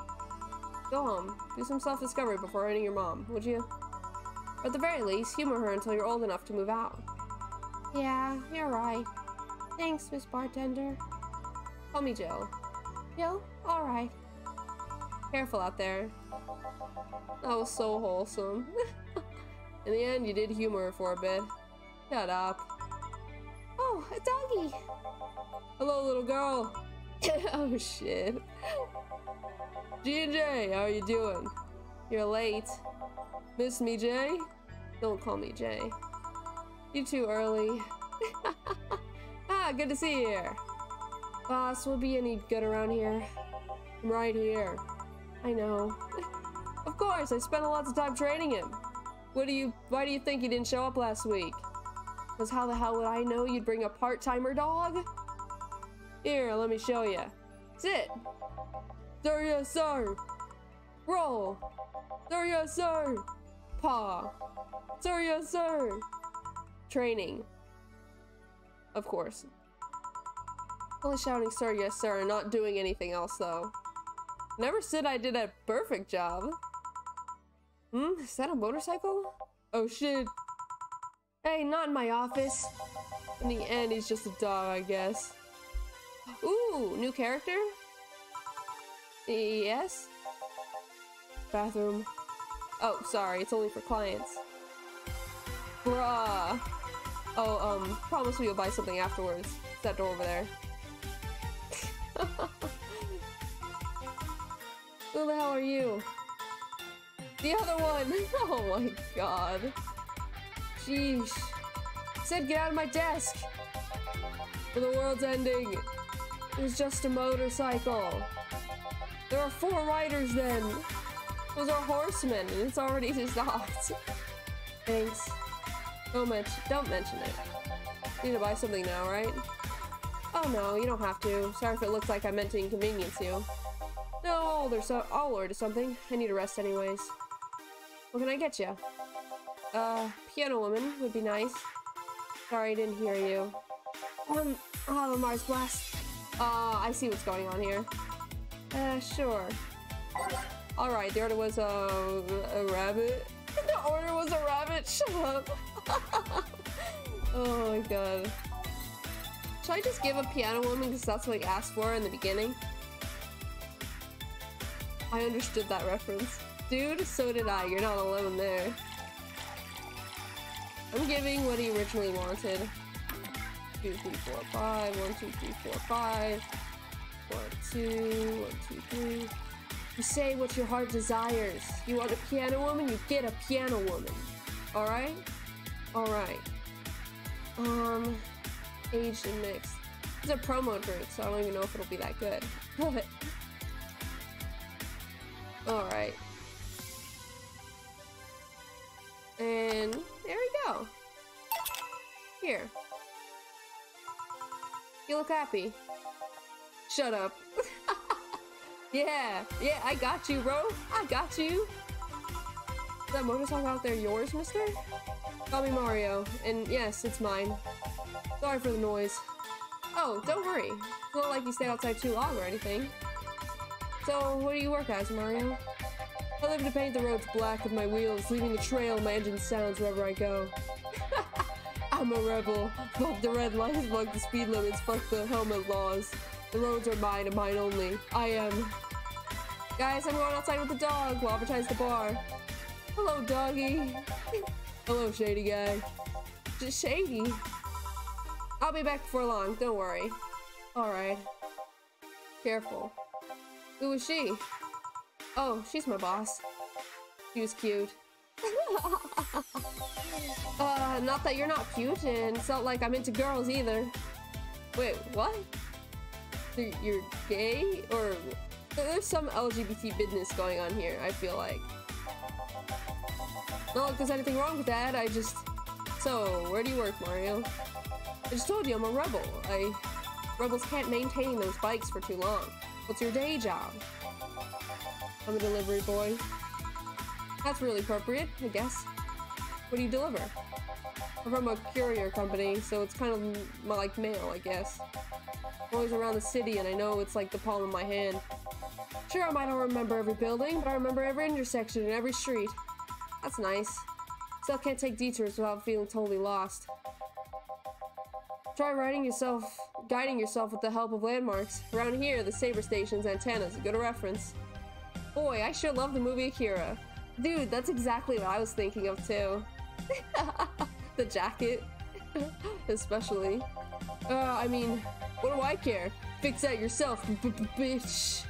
Go home. Do some self-discovery before hurting your mom, would you? Or at the very least, humor her until you're old enough to move out. Yeah, you're right. Thanks, Miss Bartender. Call me Jill. Jill? Alright. Careful out there. That was so wholesome. In the end, you did humor her for a bit. Shut up. Oh, a doggy! Hello, little girl! Oh, shit. G&J, how are you doing? You're late. Miss me, Jay? Don't call me Jay. You're too early. Ah, good to see you here. Boss, will be any good around here? I'm right here. I know. Of course, I spent a lot of time training him. Why do you think you didn't show up last week? Because how the hell would I know you'd bring a part-timer dog? Here, let me show you. Sit. Sir, yes, sir. Roll. Sir, yes, sir. Paw. Sir, yes, sir. Training. Of course. Only shouting sir, yes, sir, and not doing anything else, though. Never said I did a perfect job. Hmm? Is that a motorcycle? Oh, shit. Hey, not in my office. In the end, he's just a dog, I guess. Ooh, new character? Yes? Bathroom. Oh, sorry, it's only for clients. Bruh. Oh, promise me you'll buy something afterwards. It's that door over there. Who the hell are you? The other one! Oh my god. Jeez. Sid, get out of my desk! Well, the world's ending. It was just a motorcycle. There are four riders then. Those are horsemen, and it's already just hot. Thanks. Don't mention it. Need to buy something now, right? Oh no, you don't have to. Sorry if it looks like I meant to inconvenience you. No, I'll order something. I need a rest anyways. What can I get you? Piano woman would be nice. Sorry, I didn't hear you. The Mars Blast. I see what's going on here. Sure. Alright, the order was a rabbit. The order was a rabbit? Shut up. Oh my god. Should I just give a piano woman because that's what I asked for in the beginning? I understood that reference. Dude, so did I. You're not alone there. I'm giving what he originally wanted. 2, 3, 4, 5. 1, 2, 3, 4, 5. 1, 2. 1, 2, 3. You say what your heart desires. You want a piano woman, you get a piano woman. Alright? Alright. Aged and mixed. It's a promo drink, so I don't even know if it'll be that good. But alright. And there we go. Here. You look happy. Shut up. Yeah, I got you, bro. I got you. Is that motorcycle out there yours, mister? Call me Mario. And yes, it's mine. Sorry for the noise. Oh, don't worry. It's not like you stayed outside too long or anything. So, what do you work as, Mario? I live to paint the roads black with my wheels, leaving the trail my engine sounds wherever I go. I'm a rebel. Fuck the red lights, fuck the speed limits, fuck the helmet laws. The roads are mine and mine only. I am... Guys, I'm going outside with the dog. We'll advertise the bar. Hello, doggy. Hello, shady guy. Just shady. I'll be back before long. Don't worry. Alright. Careful. Who was she? Oh, she's my boss. She was cute. Not that you're not cute, and it's not like I'm into girls either. Wait, what? You're gay? Or... There's some LGBT business going on here, I feel like. Not like there's anything wrong with that, I just... So, where do you work, Mario? I just told you, I'm a rebel. Rebels can't maintain those bikes for too long. What's your day job? I'm a delivery boy. That's really appropriate, I guess. What do you deliver? I'm from a courier company, so it's kind of like mail, I guess. I'm always around the city, and I know it's like the palm of my hand. Sure, I might not remember every building, but I remember every intersection and every street. That's nice. Still can't take detours without feeling totally lost. Try guiding yourself with the help of landmarks. Around here, the Saber Station's antenna is a good reference. Boy, I sure love the movie Akira. Dude, that's exactly what I was thinking of, too. The jacket. Especially. I mean, what do I care? Fix that yourself, bitch.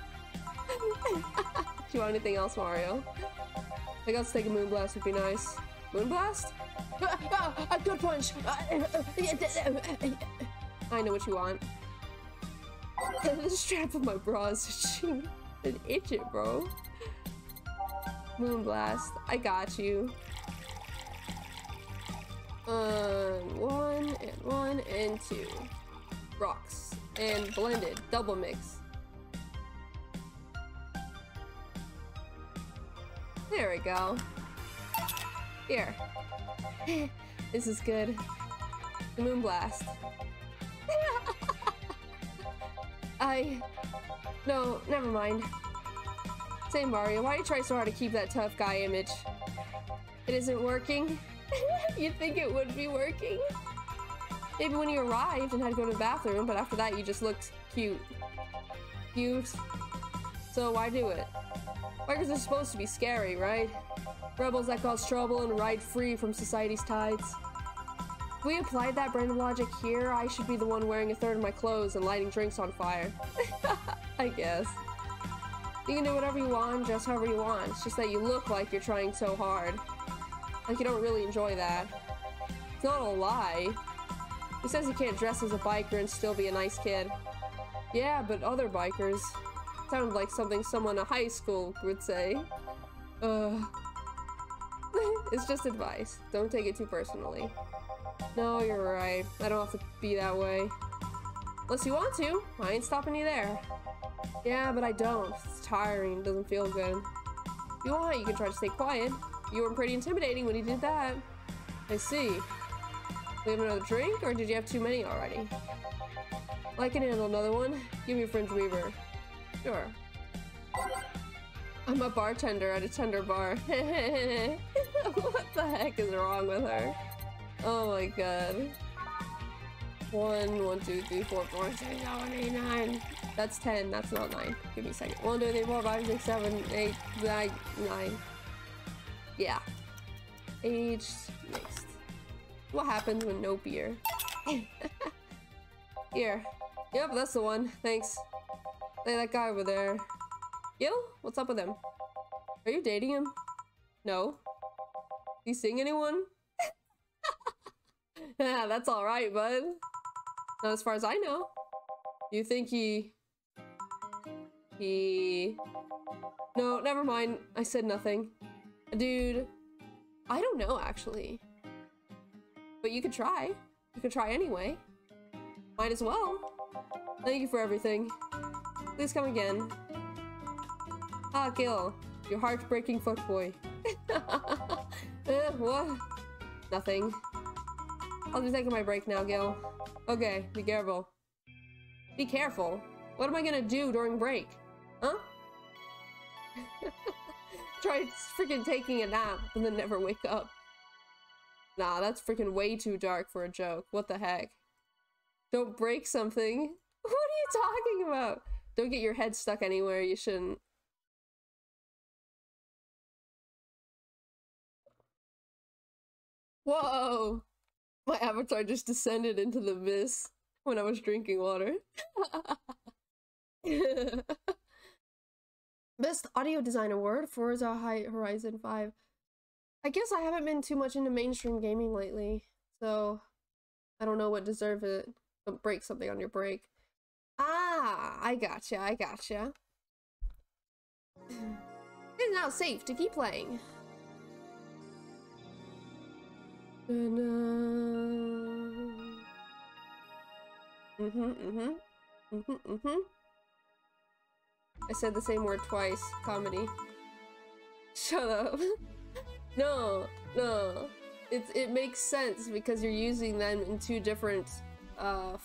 Do you want anything else, Mario? I guess take a Moonblast would be nice. Moonblast? A good punch! I know what you want. The strap of my bra is an itch it, bro. Moonblast, I got you. One and two. Rocks. And blended. Double mix. There we go. Here. This is good. Moonblast. No, never mind. Say, Mario, why do you try so hard to keep that tough guy image? It isn't working? You think it would be working? Maybe when you arrived and had to go to the bathroom, but after that you just looked cute. Cute. So why do it? Bikers are supposed to be scary, right? Rebels that cause trouble and ride free from society's tides. If we applied that brain logic here, I should be the one wearing a third of my clothes and lighting drinks on fire. I guess. You can do whatever you want, dress however you want. It's just that you look like you're trying so hard. Like you don't really enjoy that. It's not a lie. Who says you can't dress as a biker and still be a nice kid? Yeah, but other bikers. Sounds like something someone in high school would say. It's just advice. Don't take it too personally. No, you're right. I don't have to be that way. Unless you want to. I ain't stopping you there. Yeah, but I don't. It's tiring. It doesn't feel good. If you want, you can try to stay quiet. You were pretty intimidating when you did that. I see. We have another drink, or did you have too many already? I can handle another one. Give me a Fringe Weaver. Sure. I'm a bartender at a tender bar. What the heck is wrong with her? Oh my god. 1, 1, 2, 3, 4, 5, 6, 7, 8, 9. That's 10, that's not 9. Give me a second. 1, 2, 3, 4, 5, 6, 7, 8, 9. Yeah. Aged, mixed. What happens when no beer? Here. Yep, that's the one. Thanks. Hey, that guy over there. Yo, what's up with him? Are you dating him? No. You seeing anyone? Yeah, that's alright, bud. Not as far as I know. You think he... No, never mind. I said nothing. Dude, I don't know, actually. But you could try. You could try anyway. Might as well. Thank you for everything. Please come again. Ah, Gil. Your heartbreaking fuckboy. What? Nothing. I'll be taking my break now, Gil. Okay, be careful. Be careful? What am I gonna do during break? Huh? Try freaking taking a nap and then never wake up. Nah, that's freaking way too dark for a joke. What the heck? Don't break something? What are you talking about? Don't get your head stuck anywhere you shouldn't. Whoa! My avatar just descended into the abyss when I was drinking water. Best Audio Design Award for Horizon 5. I guess I haven't been too much into mainstream gaming lately, so I don't know what deserves it. Don't break something on your break. Ah, I gotcha, I gotcha. It is now safe to keep playing. I said the same word twice. Comedy. Shut up. No. It makes sense because you're using them in two different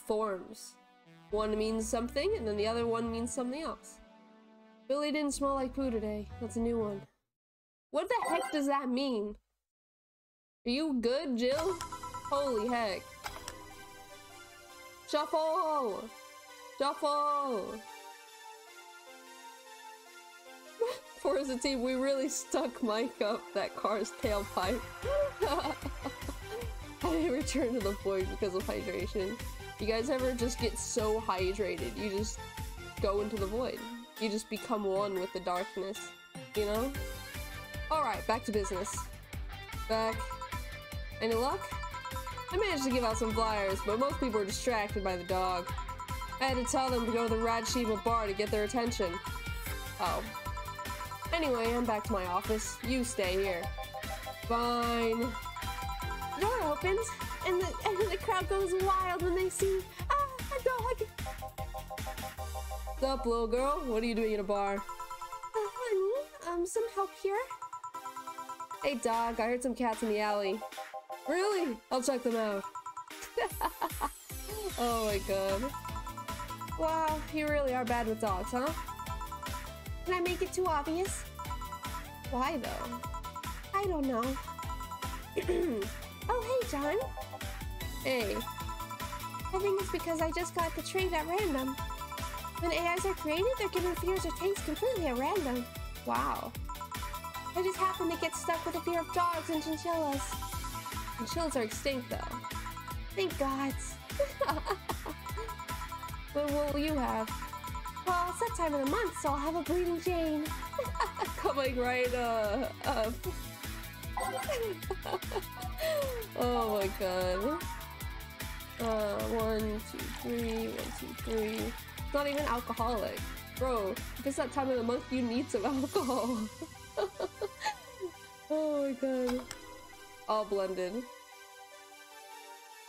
forms. One means something, and then the other one means something else. Billy didn't smell like poo today. That's a new one. What the heck does that mean? Are you good, Jill? Holy heck. Shuffle! Shuffle! For as a team, we really stuck Mike up that car's tailpipe. I returned to the void because of hydration. You guys ever just get so hydrated, you just go into the void. you just become one with the darkness, you know? Alright, back to business. Back. Any luck? I managed to give out some flyers, but most people were distracted by the dog. I had to tell them to go to the Rajshima bar to get their attention. Oh. Anyway, I'm back to my office. You stay here. Fine. The door opens, and the crowd goes wild when they see a dog. What's up, little girl? What are you doing in a bar? Some help here? Hey, dog. I heard some cats in the alley. Really? I'll check them out. Oh my god. Wow, you really are bad with dogs, huh? Can I make it too obvious? Why though? I don't know. Oh, hey, John. Hey. I think it's because I just got the trait at random. When AIs are created, they're given fears or tastes completely at random. Wow. I just happened to get stuck with a fear of dogs and chinchillas. Chills are extinct, though. Thank God. But what will you have? Well, it's that time of the month, so I'll have a Bleeding Jane. Coming right up. Oh my god. 1, 2, 3. 1, 2, 3. It's not even alcoholic. Bro, if it's that time of the month, you need some alcohol. Oh my god. All blended.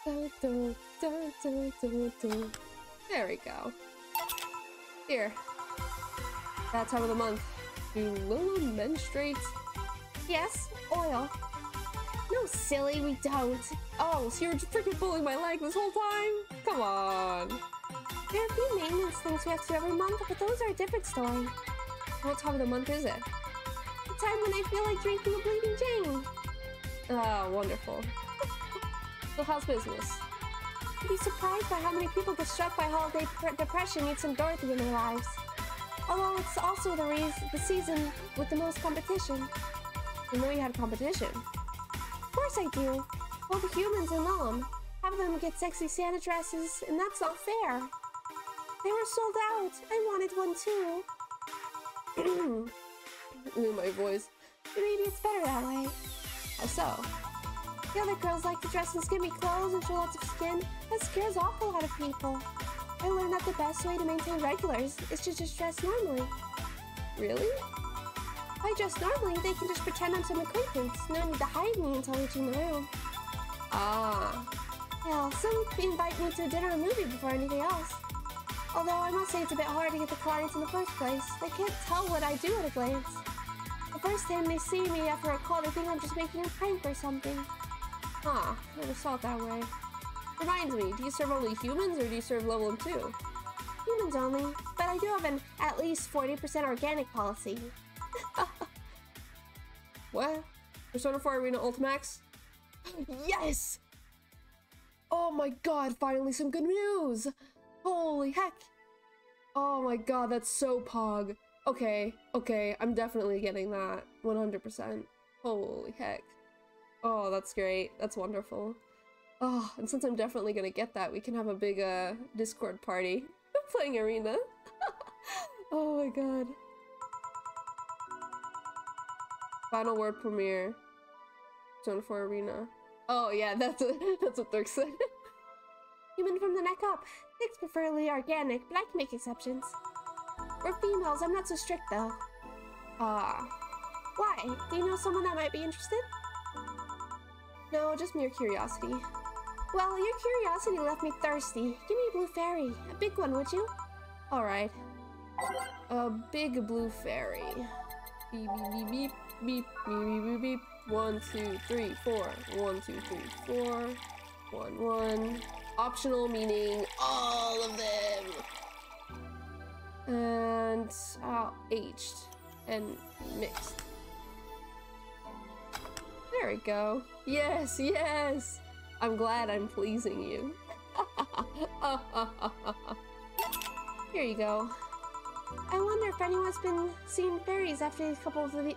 There we go. Here. That time of the month. Do Lola menstruate? Yes, oil. No, silly, we don't. Oh, so you were just freaking pulling my leg this whole time? Come on. There are a few maintenance things we have to do every month, but those are a different story. What time of the month is it? The time when I feel like drinking a Bleeding Jane. Ah, wonderful. So how's business? You'd be surprised by how many people get struck by holiday depression need some Dorothy in their lives. Although it's also the season with the most competition. I know you had competition. Of course I do. All the humans in Ulm. Have them get sexy Santa dresses, and that's not fair. They were sold out. I wanted one too. Ooh, my voice. Maybe it's better that way. So, the other girls like to dress in skimmy clothes and show lots of skin. That scares off a lot of people. I learned that the best way to maintain regulars is to just dress normally. Really? If I dress normally, they can just pretend I'm some acquaintance. No need to hide me until reaching the room. Ah. Hell, some invite me to a dinner or movie before anything else. Although I must say it's a bit hard to get the clients in the first place. They can't tell what I do at a glance. The first time they see me after a call, they think I'm just making a prank or something. Huh, never saw it that way. Reminds me, do you serve only humans or do you serve level 2? Humans only, but I do have an at least 40% organic policy. What? Persona 4 Arena Ultimax? Yes! Oh my god, finally some good news! Holy heck! Oh my god, that's so pog. Okay, okay, I'm definitely getting that. 100%. Holy heck. Oh, that's great. That's wonderful. Oh, and since I'm definitely gonna get that, we can have a big, Discord party. I'm playing Arena. Oh my god. Final word premiere. Zone 4 Arena. Oh yeah, that's what Dirk said. Human from the neck up. It's preferably organic, but I can make exceptions. We're females, I'm not so strict though. Ah. Why? Do you know someone that might be interested? No, just mere curiosity. Well, your curiosity left me thirsty. Give me a blue fairy. A big one, would you? Alright. A big blue fairy. Beep, beep, beep, beep, beep, beep, beep, beep. 1, 2, 3, 4. 1, 2, 3, 4. 1, 1. Optional meaning all of them. And aged and mixed. There we go. Yes, yes. I'm glad I'm pleasing you. Here you go. I wonder if anyone's been seeing fairies after these couple of the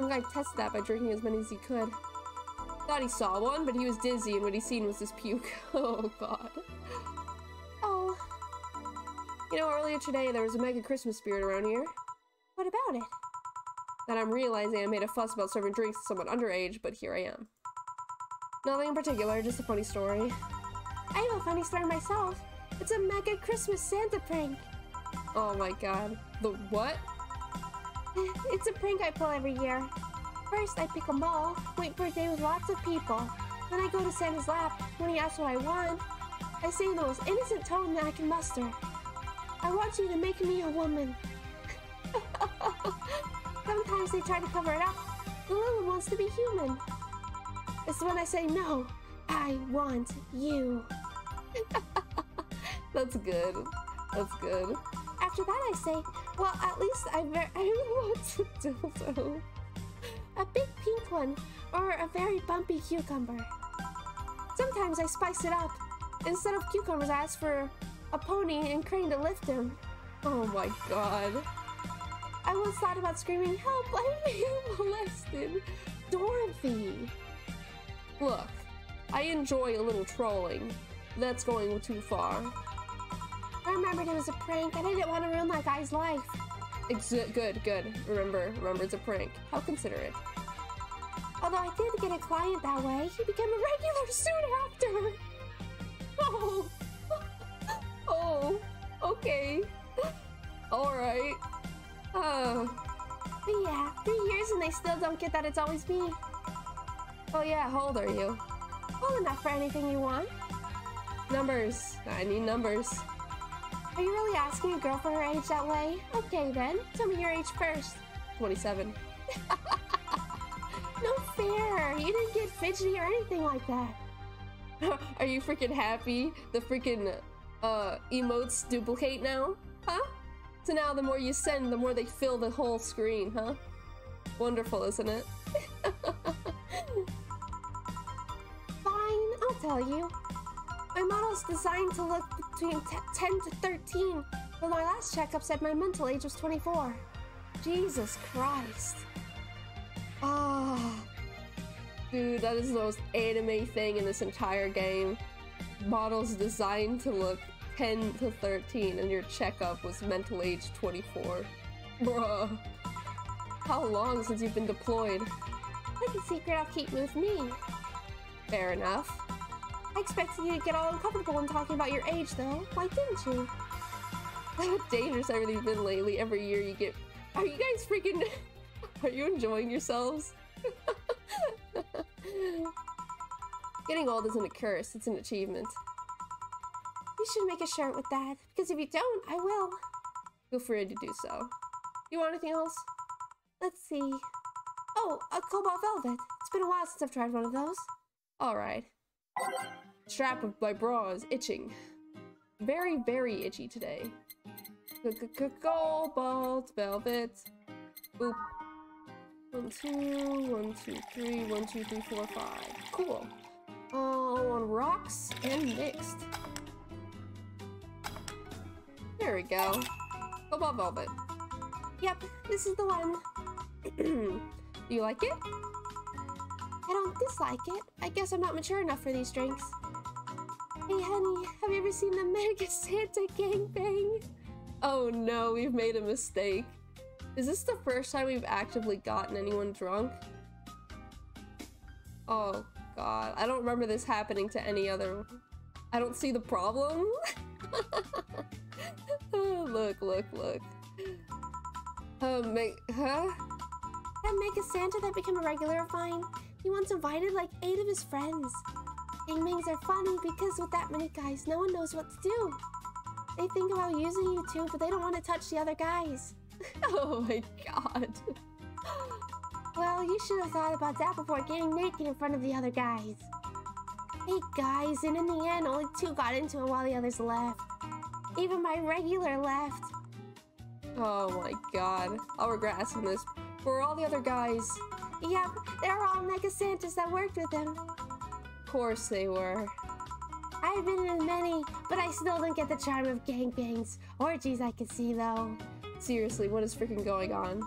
I'm gonna test that by drinking as many as he could. Thought he saw one, but he was dizzy, and what he seen was this puke. Oh, God. Oh. You know, earlier today, there was a mega Christmas spirit around here. What about it? That I'm realizing I made a fuss about serving drinks to someone underage, but here I am. Nothing in particular, just a funny story. I have a funny story myself. It's a mega Christmas Santa prank. Oh my God. The what? It's a prank I pull every year. First, I pick a mall, wait for a day with lots of people. Then I go to Santa's lap. When he asks what I want, I say in the most innocent tone that I can muster. I want you to make me a woman. Sometimes they try to cover it up. The little wants to be human. It's when I say no. I want you. That's good. That's good. After that, I say, well, at least I want a dildo. A big pink one, or a very bumpy cucumber. Sometimes I spice it up. Instead of cucumbers, I ask for a pony and crane to lift him. Oh my God. I once thought about screaming, help, I'm being molested. Dorothy. Look, I enjoy a little trolling. That's going too far. I remembered it was a prank, and I didn't want to ruin that guy's life. Good. Remember, it's a prank. How considerate. Although I did get a client that way, he became a regular soon after. Oh. Oh. Okay. All right. Oh. But yeah, 3 years and they still don't get that it's always me. Oh yeah, how old are you? Old enough for anything you want. Numbers. I need numbers. Are you really asking a girl for her age that way? Okay then, tell me your age first. 27. No fair! You didn't get fidgety or anything like that. Are you freaking happy? The freaking emotes duplicate now? Huh? So now the more you send, the more they fill the whole screen, huh? Wonderful, isn't it? Fine, I'll tell you. My model's designed to look between 10 to 13, but my last checkup said my mental age was 24. Jesus Christ. Ah, oh, dude, that is the most anime thing in this entire game. Model's designed to look 10 to 13, and your checkup was mental age 24. Bruh. How long since you've been deployed? Like a secret I'll keep with me. Fair enough. I expected you to get all uncomfortable when talking about your age, though. Why didn't you? How dangerous everything's been lately. Every year you get... Are you guys freaking... Are you enjoying yourselves? Getting old isn't a curse. It's an achievement. You should make a shirt with that. Because if you don't, I will. Feel free to do so. You want anything else? Let's see. Oh, a cobalt velvet. It's been a while since I've tried one of those. All right. Strap of my bra is itching. Very, very itchy today. Cobalt velvet. Boop. 1, 2, 1, 2, 3, 1, 2, 3, 4, 5. Cool. On rocks and mixed. There we go. Cobalt velvet. Yep, this is the one. Do you like it? I don't dislike it. I guess I'm not mature enough for these drinks. Hey, honey, have you ever seen the Mega Santa gangbang? Oh no, we've made a mistake. Is this the first time we've actively gotten anyone drunk? Oh God, I don't remember this happening to any other. I don't see the problem. Oh, look. Huh? That Mega Santa that became a regular of mine. He once invited like 8 of his friends. Gangbangs are funny because with that many guys, no one knows what to do. They think about using you too, but they don't want to touch the other guys. Oh my God. Well, you should have thought about that before getting naked in front of the other guys. 8 guys, and in the end, only 2 got into it while the others left. Even my regular left. Oh my God. I'll regret asking this. For all the other guys... Yep, they're all Mega Santas that worked with him. Of course they were. I've been in many, but I still don't get the charm of gangbangs. Orgies I can see, though. Seriously, what is freaking going on?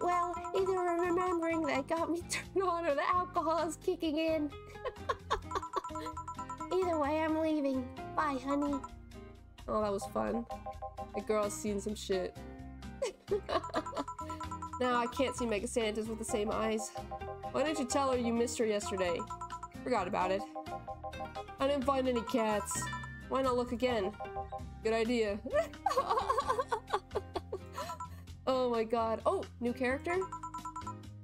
Well, Either remembering that got me turned on or the alcohol is kicking in. Either way, I'm leaving. Bye, honey. Oh, that was fun. The girl's seen some shit. Now I can't see Mega Santas with the same eyes. Why didn't you tell her you missed her yesterday? Forgot about it. I didn't find any cats. Why not look again? Good idea. Oh my god. Oh, new character?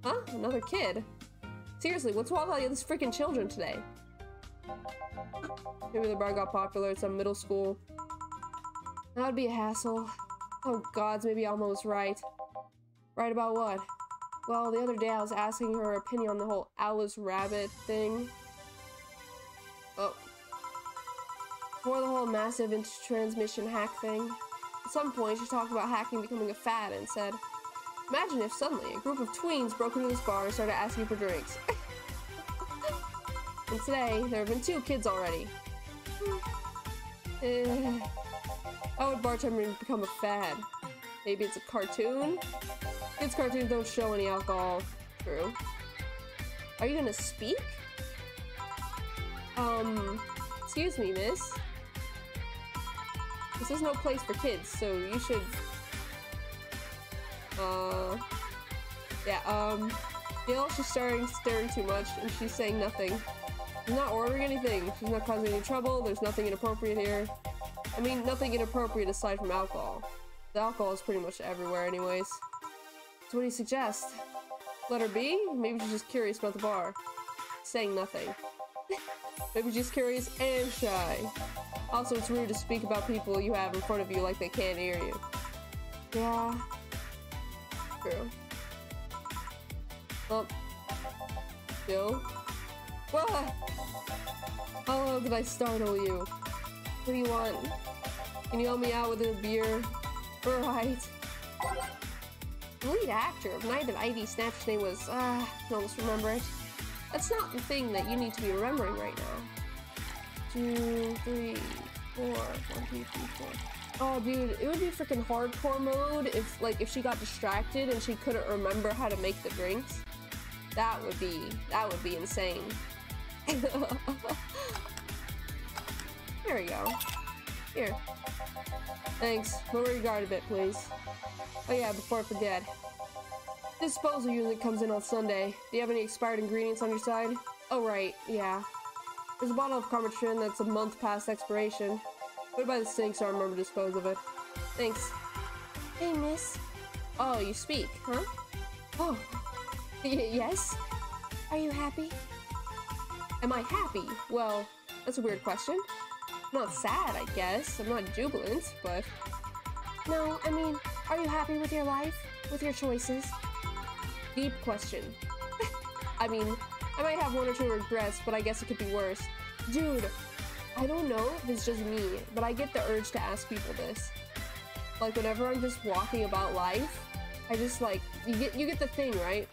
Huh? Another kid? Seriously, what's wrong with all these freaking children today? Maybe the bar got popular at some middle school. That would be a hassle. Oh gods, maybe almost right. Right about what? Well, the other day I was asking her opinion on the whole Alice Rabbit thing. Oh. Or the whole massive transmission hack thing. At some point, she talked about hacking becoming a fad and said, imagine if suddenly a group of tweens broke into this bar and started asking for drinks. And today, there have been 2 kids already. How would bartending become a fad? Maybe it's a cartoon? Kids' cartoons don't show any alcohol. True. Are you gonna speak? Excuse me, miss. This is no place for kids, so you should... Gail, she's staring too much, and she's saying nothing. She's not ordering anything. She's not causing any trouble. There's nothing inappropriate here. I mean, nothing inappropriate aside from alcohol. The alcohol is pretty much everywhere anyways. So what do you suggest? Let her be? Maybe she's just curious about the bar. Saying nothing. Maybe she's curious and shy. Also, it's rude to speak about people you have in front of you like they can't hear you. Yeah. True. Oh. Jill? What? How long did I startle you? What do you want? Can you help me out with a beer? Right. The lead actor of Night of Ivy Snatch's name was, I can almost remember it. That's not the thing that you need to be remembering right now. 1, 2, 3, 4. 1, 2, 3, 4. Oh, dude, it would be freaking hardcore mode if, like, if she got distracted and she couldn't remember how to make the drinks. That would be insane. There we go. Here. Thanks. Lower your guard a bit, please. Oh yeah, before I forget. Disposal unit comes in on Sunday. Do you have any expired ingredients on your side? Oh right, yeah. There's a bottle of Carmatrin that's a month past expiration. Put it by the sink so I remember to dispose of it. Thanks. Hey, miss. Oh, you speak, huh? Oh. Yes? Are you happy? Am I happy? Well, that's a weird question. I'm not sad, I guess. I'm not jubilant, but... No, I mean, are you happy with your life? With your choices? Deep question. I mean, I might have 1 or 2 regrets, but I guess it could be worse. Dude, I don't know if it's just me, but I get the urge to ask people this. Like, whenever I'm just walking about life, I just, like... You get the thing, right?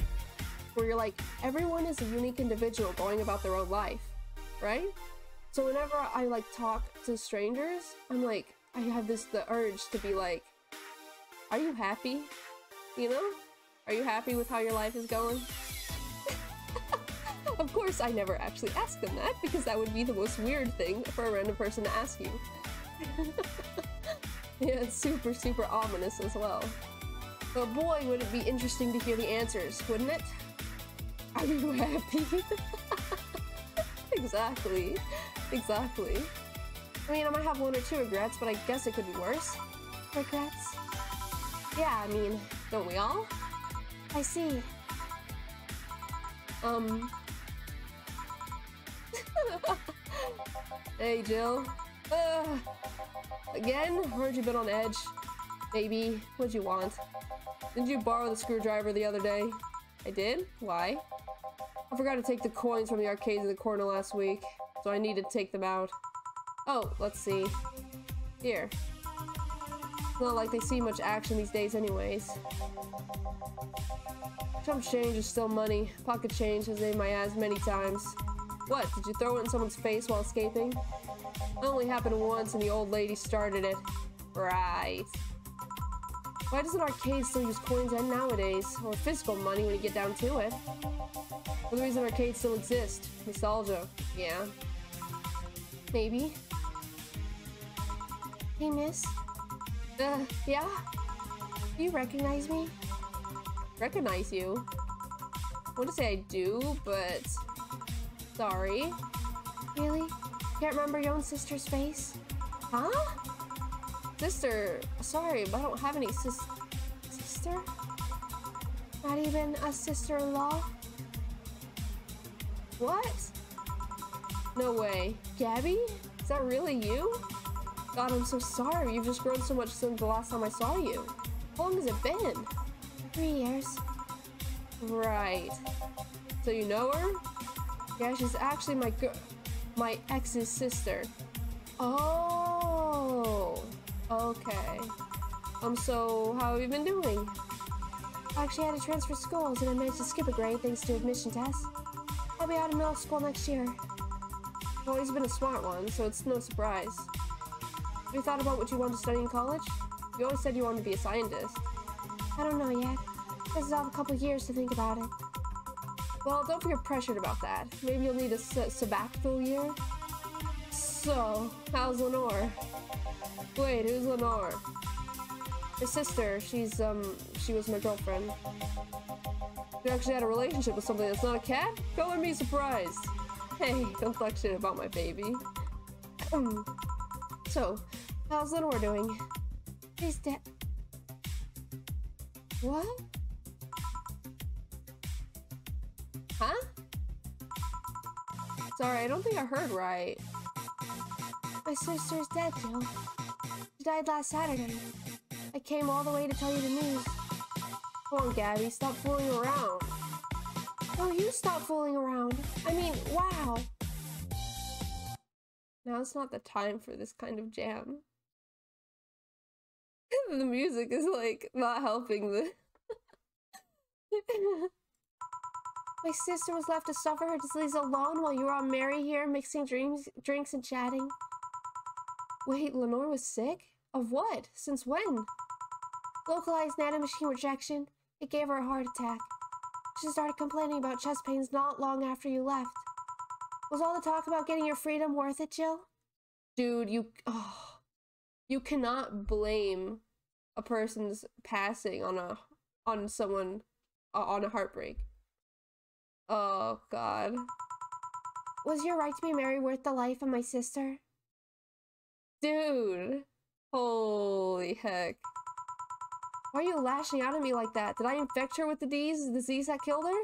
Where you're like, everyone is a unique individual going about their own life, right? So whenever I, like, talk to strangers, I'm like, I have the urge to be like, are you happy? You know? Are you happy with how your life is going? Of course, I never actually ask them that, because that would be the most weird thing for a random person to ask you. Yeah, it's super, super ominous as well. But boy, would it be interesting to hear the answers, wouldn't it? Are you happy? Exactly. Exactly. I mean, I might have 1 or 2 regrets, but I guess it could be worse. Regrets? Yeah, I mean, don't we all? I see. Hey, Jill. Again? Heard you've been on edge. Baby, what'd you want? Didn't you borrow the screwdriver the other day? I did? Why? I forgot to take the coins from the arcades in the corner last week, so I need to take them out. Oh, let's see. Here. It's not like they see much action these days anyways. Chump change is still money. Pocket change has made my ass many times. What, did you throw it in someone's face while escaping? That only happened once and the old lady started it. Right. Why doesn't arcades still use coins and nowadays, or physical money when you get down to it? For the reason arcades still exist. Nostalgia. Yeah. Maybe. Hey, miss. Yeah? Do you recognize me? Recognize you? I want to say I do, but... Sorry. Really? Can't remember your own sister's face? Huh? Sister? Sorry, but I don't have any sister? Not even a sister-in-law? What? No way. Gabby? Is that really you? God, I'm so sorry. You've just grown so much since the last time I saw you. How long has it been? 3 years. Right. So you know her? Yeah, she's actually my ex's sister. Oh. Okay. So how have you been doing? I actually had to transfer schools and I managed to skip a grade thanks to admission tests. I'll be out of middle school next year. I've always been a smart one, so it's no surprise. Have you thought about what you want to study in college? You always said you wanted to be a scientist. I don't know yet. This is all a couple years to think about it. Well, don't feel pressured about that. Maybe you'll need a sabbatical year. So, how's Lenore? Wait, who's Lenore? Her sister. She's, she was my girlfriend. You actually had a relationship with somebody that's not a cat? Don't let me be surprised. Hey, don't talk shit about my baby. So, how's Lenore doing? She's dead. What? Huh? Sorry, I don't think I heard right. My sister's dead, Joe. She died last Saturday. I came all the way to tell you the news. Come on, Gabby, stop fooling around. Oh, you stop fooling around. I mean, wow. Now's not the time for this kind of jam. The music is like not helping the... My sister was left to suffer her disease alone while you were all merry here, mixing drinks and chatting. Wait, Lenore was sick? Of what? Since when? Localized nanomachine rejection. It gave her a heart attack. She started complaining about chest pains not long after you left. Was all the talk about getting your freedom worth it, Jill? Dude, you cannot blame a person's passing on a heartbreak. Oh God. Was your right to be married worth the life of my sister? Dude, holy heck. Why are you lashing out at me like that? Did I infect her with the disease that killed her?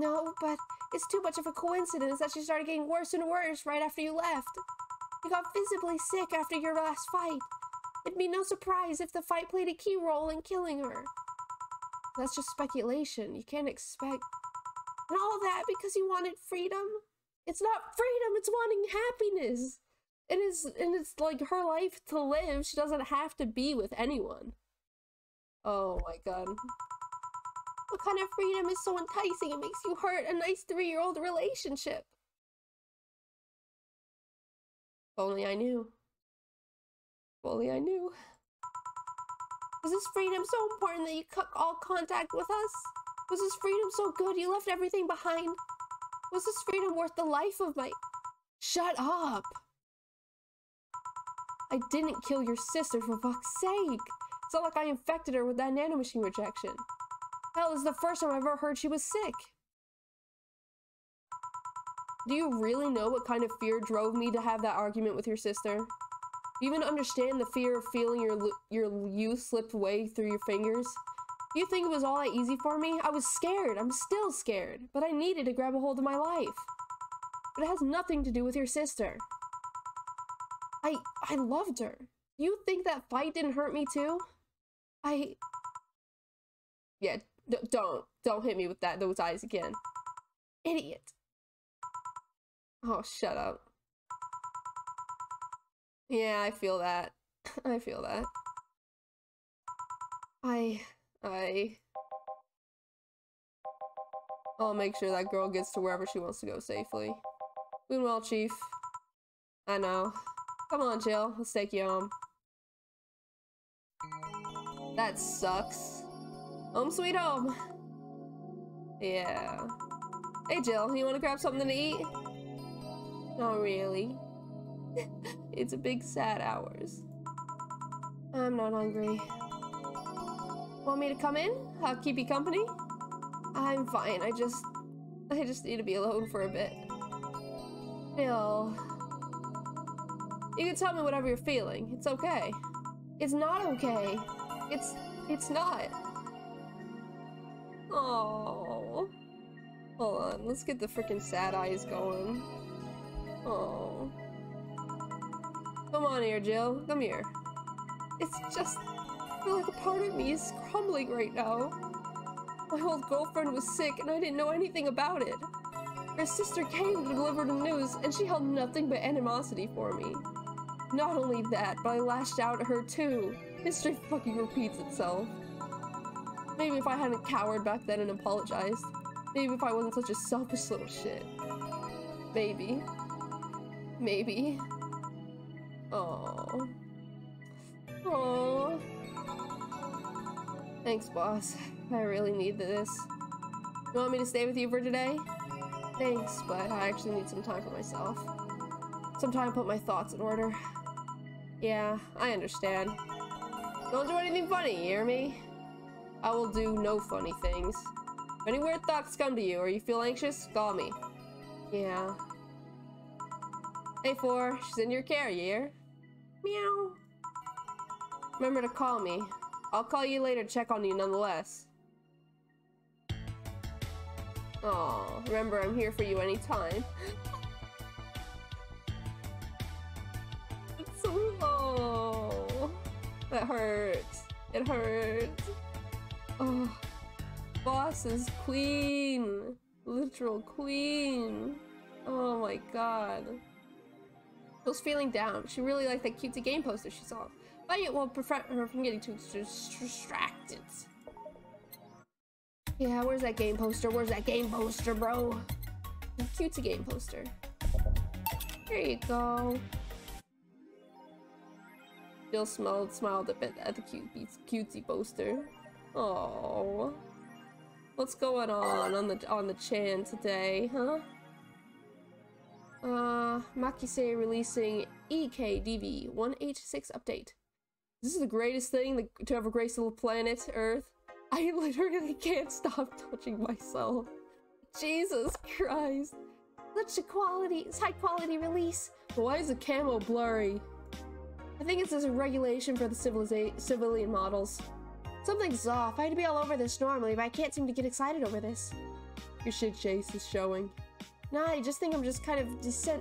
No, but it's too much of a coincidence that she started getting worse and worse right after you left. You got visibly sick after your last fight. It'd be no surprise if the fight played a key role in killing her. That's just speculation. You can't expect... And all that because you wanted freedom? It's not freedom, it's wanting happiness. And it's like her life to live. She doesn't have to be with anyone. Oh my God. What kind of freedom is so enticing it makes you hurt a nice 3-year-old relationship? If only I knew. If only I knew. Was this freedom so important that you cut all contact with us? Was this freedom so good you left everything behind? Was this freedom worth the life of my... Shut up! I didn't kill your sister, for fuck's sake! It's not like I infected her with that nanomachine rejection. Hell, this is the first time I've ever heard she was sick. Do you really know what kind of fear drove me to have that argument with your sister? Do you even understand the fear of feeling your youth slip away through your fingers? You think it was all that easy for me? I was scared. I'm still scared. But I needed to grab a hold of my life. But it has nothing to do with your sister. I loved her. You think that fight didn't hurt me too? Yeah, don't hit me with those eyes again. Idiot. Oh, shut up. Yeah, I feel that. I feel that. I'll make sure that girl gets to wherever she wants to go safely. Well, Chief. I know. Come on, Jill. Let's take you home. That sucks. Home sweet home. Yeah. Hey Jill, you wanna grab something to eat? Not really. It's a big sad hours. I'm not hungry. Want me to come in? I'll keep you company? I'm fine, I just need to be alone for a bit. Jill. You can tell me whatever you're feeling. It's okay. It's not okay. It's not. Oh. Hold on. Let's get the freaking sad eyes going. Oh. Come on here, Jill. Come here. It's just, I feel like a part of me is crumbling right now. My old girlfriend was sick and I didn't know anything about it. Her sister came to deliver the news and she held nothing but animosity for me. Not only that, but I lashed out at her too. History fucking repeats itself. Maybe if I hadn't cowered back then and apologized. Maybe if I wasn't such a selfish little shit. Maybe. Maybe. Aww. Aww. Thanks, boss. I really need this. You want me to stay with you for today? Thanks, but I actually need some time for myself. Some time to put my thoughts in order. Yeah, I understand. Don't do anything funny, you hear me? I will do no funny things. If any weird thoughts come to you or you feel anxious, call me. Yeah. Hey, 4, she's in your care, you hear? Meow. Remember to call me. I'll call you later to check on you nonetheless. Oh, remember, I'm here for you anytime. It's so low. That hurts. It hurts. Oh, boss is queen. Literal queen. Oh my god. She was feeling down. She really liked that cutesy game poster she saw, but it won't prevent her from getting too distracted. Yeah, where's that game poster? Where's that game poster, bro? Cutesy game poster. There you go. Jill smiled at the cutesy poster. Oh, what's going on the chan today, huh? Makise releasing EKDV 1H6 update. This is the greatest thing to ever grace the planet Earth. I literally can't stop touching myself. Jesus Christ. Such a high quality release. Why is the camo blurry? I think it's as a regulation for the civilian models. Something's off. I had to be all over this normally, but I can't seem to get excited over this. Your shit chase is showing. Nah, I just think I'm just kind of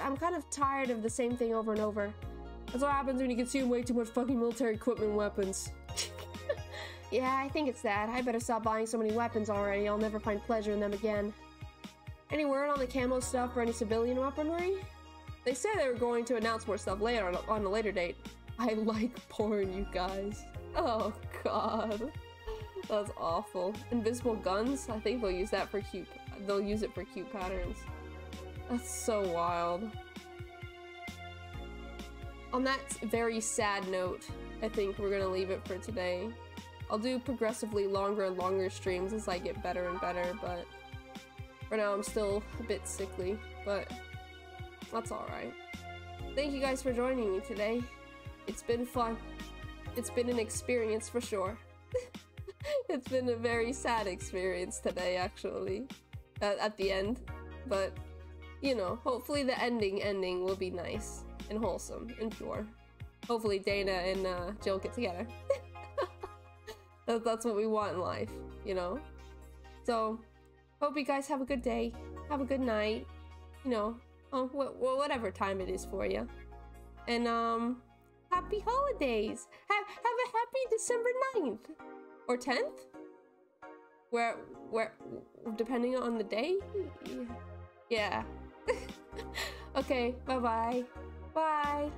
I'm kind of tired of the same thing over and over. That's what happens when you consume way too much fucking military equipment and weapons. Yeah, I think it's that. I better stop buying so many weapons already. I'll never find pleasure in them again. Any word on the camo stuff or any civilian weaponry? They said they were going to announce more stuff later on a later date. I like porn, you guys. Oh, God. That's awful. Invisible guns? I think they'll use that for cute... They'll use it for cute patterns. That's so wild. On that very sad note, I think we're gonna leave it for today. I'll do progressively longer and longer streams as I get better and better, but for now I'm still a bit sickly, but that's alright. Thank you guys for joining me today. It's been fun. It's been an experience for sure. It's been a very sad experience today, actually, at the end, but you know, hopefully the ending will be nice and wholesome and pure. Hopefully Dana and Jill get together. That's what we want in life, you know? So, hope you guys have a good day, have a good night, you know, whatever time it is for you. And, happy holidays! Have a happy December 9th! Or 10th? Depending on the day? Yeah. Okay, bye-bye. Bye!